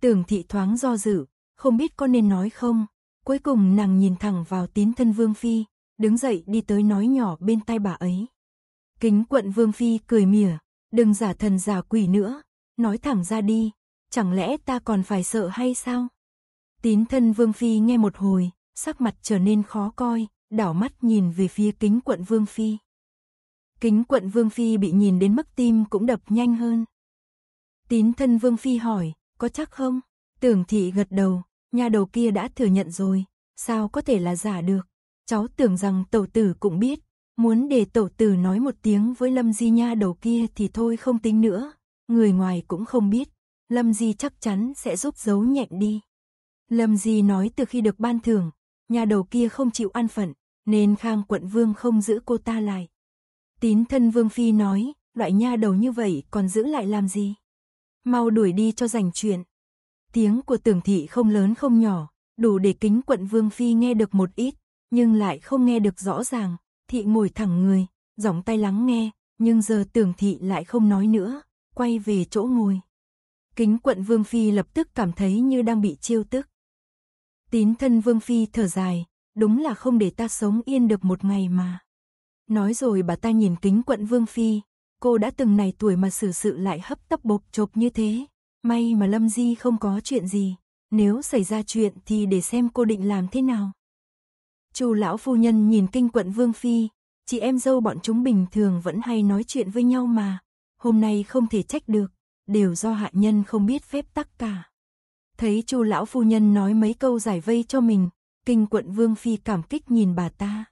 Tưởng Thị thoáng do dự, không biết có nên nói không? Cuối cùng nàng nhìn thẳng vào Tín Thân Vương Phi, đứng dậy đi tới nói nhỏ bên tai bà ấy. Kính Quận Vương Phi cười mỉa, đừng giả thần giả quỷ nữa, nói thẳng ra đi, chẳng lẽ ta còn phải sợ hay sao? Tín Thân Vương Phi nghe một hồi, sắc mặt trở nên khó coi, đảo mắt nhìn về phía Kính Quận Vương Phi. Kính Quận Vương Phi bị nhìn đến mức tim cũng đập nhanh hơn. Tín Thân Vương Phi hỏi, có chắc không? Tưởng Thị gật đầu. Nhà đầu kia đã thừa nhận rồi, sao có thể là giả được? Cháu tưởng rằng tẩu tử cũng biết, muốn để tẩu tử nói một tiếng với Lâm Di nha đầu kia thì thôi không tính nữa. Người ngoài cũng không biết, Lâm Di chắc chắn sẽ giúp giấu nhẹm đi. Lâm Di nói từ khi được ban thưởng, nhà đầu kia không chịu an phận, nên Khang Quận Vương không giữ cô ta lại. Tín Thân Vương Phi nói, loại nha đầu như vậy còn giữ lại làm gì? Mau đuổi đi cho rảnh chuyện. Tiếng của Tưởng Thị không lớn không nhỏ, đủ để Kính Quận Vương Phi nghe được một ít, nhưng lại không nghe được rõ ràng. Thị ngồi thẳng người, giỏng tay lắng nghe, nhưng giờ Tưởng Thị lại không nói nữa, quay về chỗ ngồi. Kính Quận Vương Phi lập tức cảm thấy như đang bị chiêu tức. Tín Thân Vương Phi thở dài, đúng là không để ta sống yên được một ngày mà. Nói rồi bà ta nhìn Kính Quận Vương Phi, cô đã từng này tuổi mà xử sự lại hấp tấp bộp chộp như thế. May mà Lâm Di không có chuyện gì, nếu xảy ra chuyện thì để xem cô định làm thế nào. Chu lão phu nhân nhìn Kính Quận Vương Phi, chị em dâu bọn chúng bình thường vẫn hay nói chuyện với nhau mà, hôm nay không thể trách được, đều do hạ nhân không biết phép tắc cả. Thấy Chu lão phu nhân nói mấy câu giải vây cho mình, Kính Quận Vương Phi cảm kích nhìn bà ta.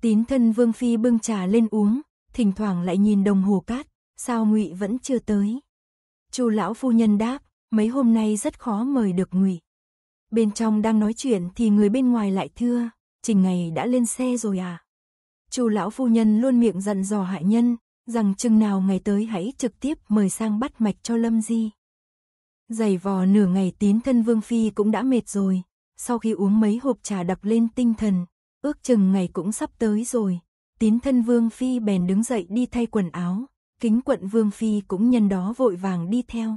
Tín Thân Vương Phi bưng trà lên uống, thỉnh thoảng lại nhìn đồng hồ cát, sao Ngụy vẫn chưa tới? Chu lão phu nhân đáp, mấy hôm nay rất khó mời được Ngụy. Bên trong đang nói chuyện thì người bên ngoài lại thưa, Trình ngày đã lên xe rồi à? Chu lão phu nhân luôn miệng dặn dò hạ nhân, rằng chừng nào ngày tới hãy trực tiếp mời sang bắt mạch cho Lâm Di. Giày vò nửa ngày Tín Thân Vương Phi cũng đã mệt rồi, sau khi uống mấy hộp trà đập lên tinh thần, ước chừng ngày cũng sắp tới rồi, Tín Thân Vương Phi bèn đứng dậy đi thay quần áo. Kính Quận Vương Phi cũng nhân đó vội vàng đi theo.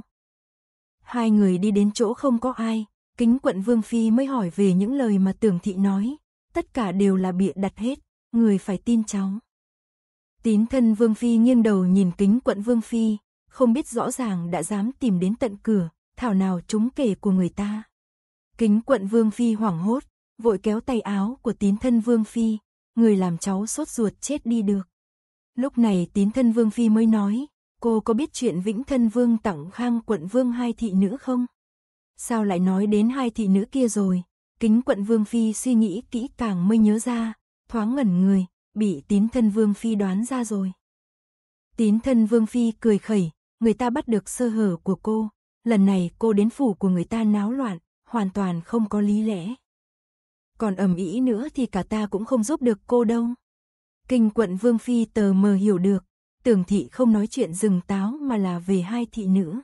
Hai người đi đến chỗ không có ai, Kính Quận Vương Phi mới hỏi về những lời mà Tưởng Thị nói. Tất cả đều là bịa đặt hết, người phải tin cháu. Tín Thân Vương Phi nghiêng đầu nhìn Kính Quận Vương Phi, không biết rõ ràng đã dám tìm đến tận cửa, thảo nào trúng kể của người ta. Kính Quận Vương Phi hoảng hốt, vội kéo tay áo của Tín Thân Vương Phi, người làm cháu sốt ruột chết đi được. Lúc này Tín Thân Vương Phi mới nói, cô có biết chuyện Vĩnh Thân Vương tặng Khang Quận Vương hai thị nữ không? Sao lại nói đến hai thị nữ kia rồi? Kính Quận Vương Phi suy nghĩ kỹ càng mới nhớ ra, thoáng ngẩn người, bị Tín Thân Vương Phi đoán ra rồi. Tín Thân Vương Phi cười khẩy, người ta bắt được sơ hở của cô, lần này cô đến phủ của người ta náo loạn, hoàn toàn không có lý lẽ. Còn ầm ĩ nữa thì cả ta cũng không giúp được cô đâu. Kính Quận Vương Phi tờ mờ hiểu được, Tưởng Thị không nói chuyện rừng táo mà là về hai thị nữ.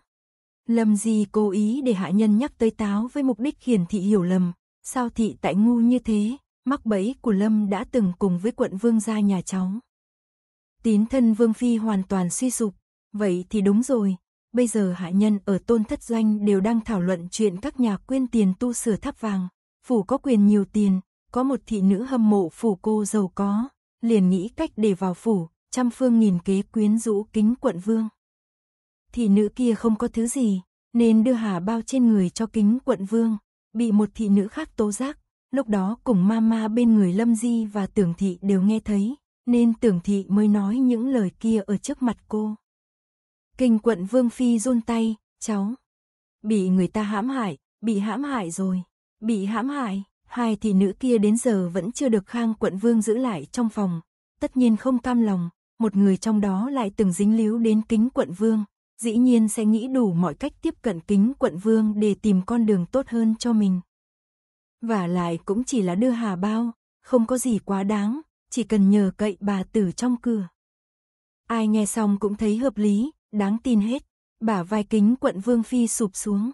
Lâm Di cố ý để hạ nhân nhắc tới táo với mục đích khiến thị hiểu lầm, sao thị tại ngu như thế, mắc bẫy của Lâm đã từng cùng với Quận Vương gia nhà cháu. Tín Thân Vương Phi hoàn toàn suy sụp, vậy thì đúng rồi, bây giờ hạ nhân ở Tôn Thất Doanh đều đang thảo luận chuyện các nhà quyên tiền tu sửa tháp vàng, phủ có quyền nhiều tiền, có một thị nữ hâm mộ phủ cô giàu có, liền nghĩ cách để vào phủ, trăm phương nghìn kế quyến rũ Kính Quận Vương. Thị nữ kia không có thứ gì, nên đưa hà bao trên người cho Kính Quận Vương, bị một thị nữ khác tố giác, lúc đó cùng mama bên người Lâm Di và Tưởng Thị đều nghe thấy, nên Tưởng Thị mới nói những lời kia ở trước mặt cô. Kính Quận Vương Phi run tay, cháu bị người ta hãm hại, bị hãm hại rồi, bị hãm hại. Hai thị nữ kia đến giờ vẫn chưa được Khang Quận Vương giữ lại trong phòng, tất nhiên không cam lòng, một người trong đó lại từng dính líu đến Kính Quận Vương, dĩ nhiên sẽ nghĩ đủ mọi cách tiếp cận Kính Quận Vương để tìm con đường tốt hơn cho mình. Vả lại cũng chỉ là đưa hà bao, không có gì quá đáng, chỉ cần nhờ cậy bà tử trong cửa. Ai nghe xong cũng thấy hợp lý, đáng tin hết, bả vai Kính Quận Vương Phi sụp xuống.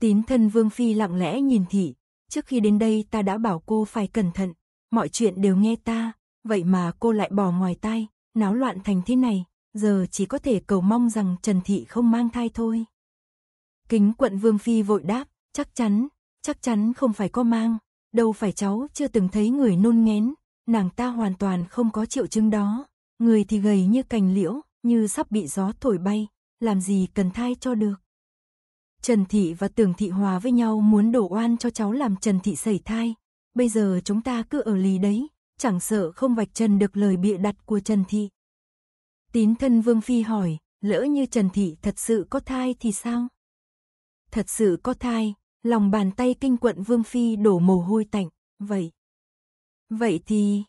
Tín Thân Vương Phi lặng lẽ nhìn thị, trước khi đến đây ta đã bảo cô phải cẩn thận, mọi chuyện đều nghe ta, vậy mà cô lại bỏ ngoài tai, náo loạn thành thế này, giờ chỉ có thể cầu mong rằng Trần Thị không mang thai thôi. Kính Quận Vương Phi vội đáp, chắc chắn, chắc chắn không phải có mang, đâu phải cháu chưa từng thấy người nôn ngén, nàng ta hoàn toàn không có triệu chứng đó, người thì gầy như cành liễu, như sắp bị gió thổi bay, làm gì cần thai cho được. Trần Thị và Tưởng Thị hòa với nhau muốn đổ oan cho cháu làm Trần Thị sẩy thai, bây giờ chúng ta cứ ở lì đấy, chẳng sợ không vạch trần được lời bịa đặt của Trần Thị. Tín Thân Vương Phi hỏi, lỡ như Trần Thị thật sự có thai thì sao? Thật sự có thai, lòng bàn tay Kính Quận Vương Phi đổ mồ hôi tạnh, vậy. Vậy thì,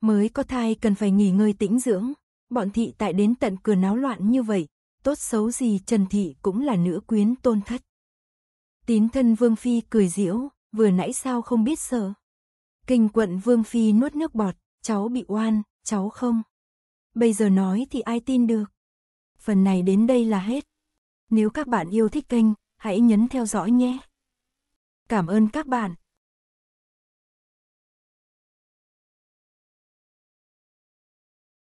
mới có thai cần phải nghỉ ngơi tĩnh dưỡng, bọn thị tại đến tận cửa náo loạn như vậy. Tốt xấu gì Trần Thị cũng là nữ quyến Tôn Thất. Tín Thân Vương Phi cười giễu, vừa nãy sao không biết sợ. Kính Quận Vương Phi nuốt nước bọt, cháu bị oan, cháu không. Bây giờ nói thì ai tin được. Phần này đến đây là hết. Nếu các bạn yêu thích kênh, hãy nhấn theo dõi nhé. Cảm ơn các bạn.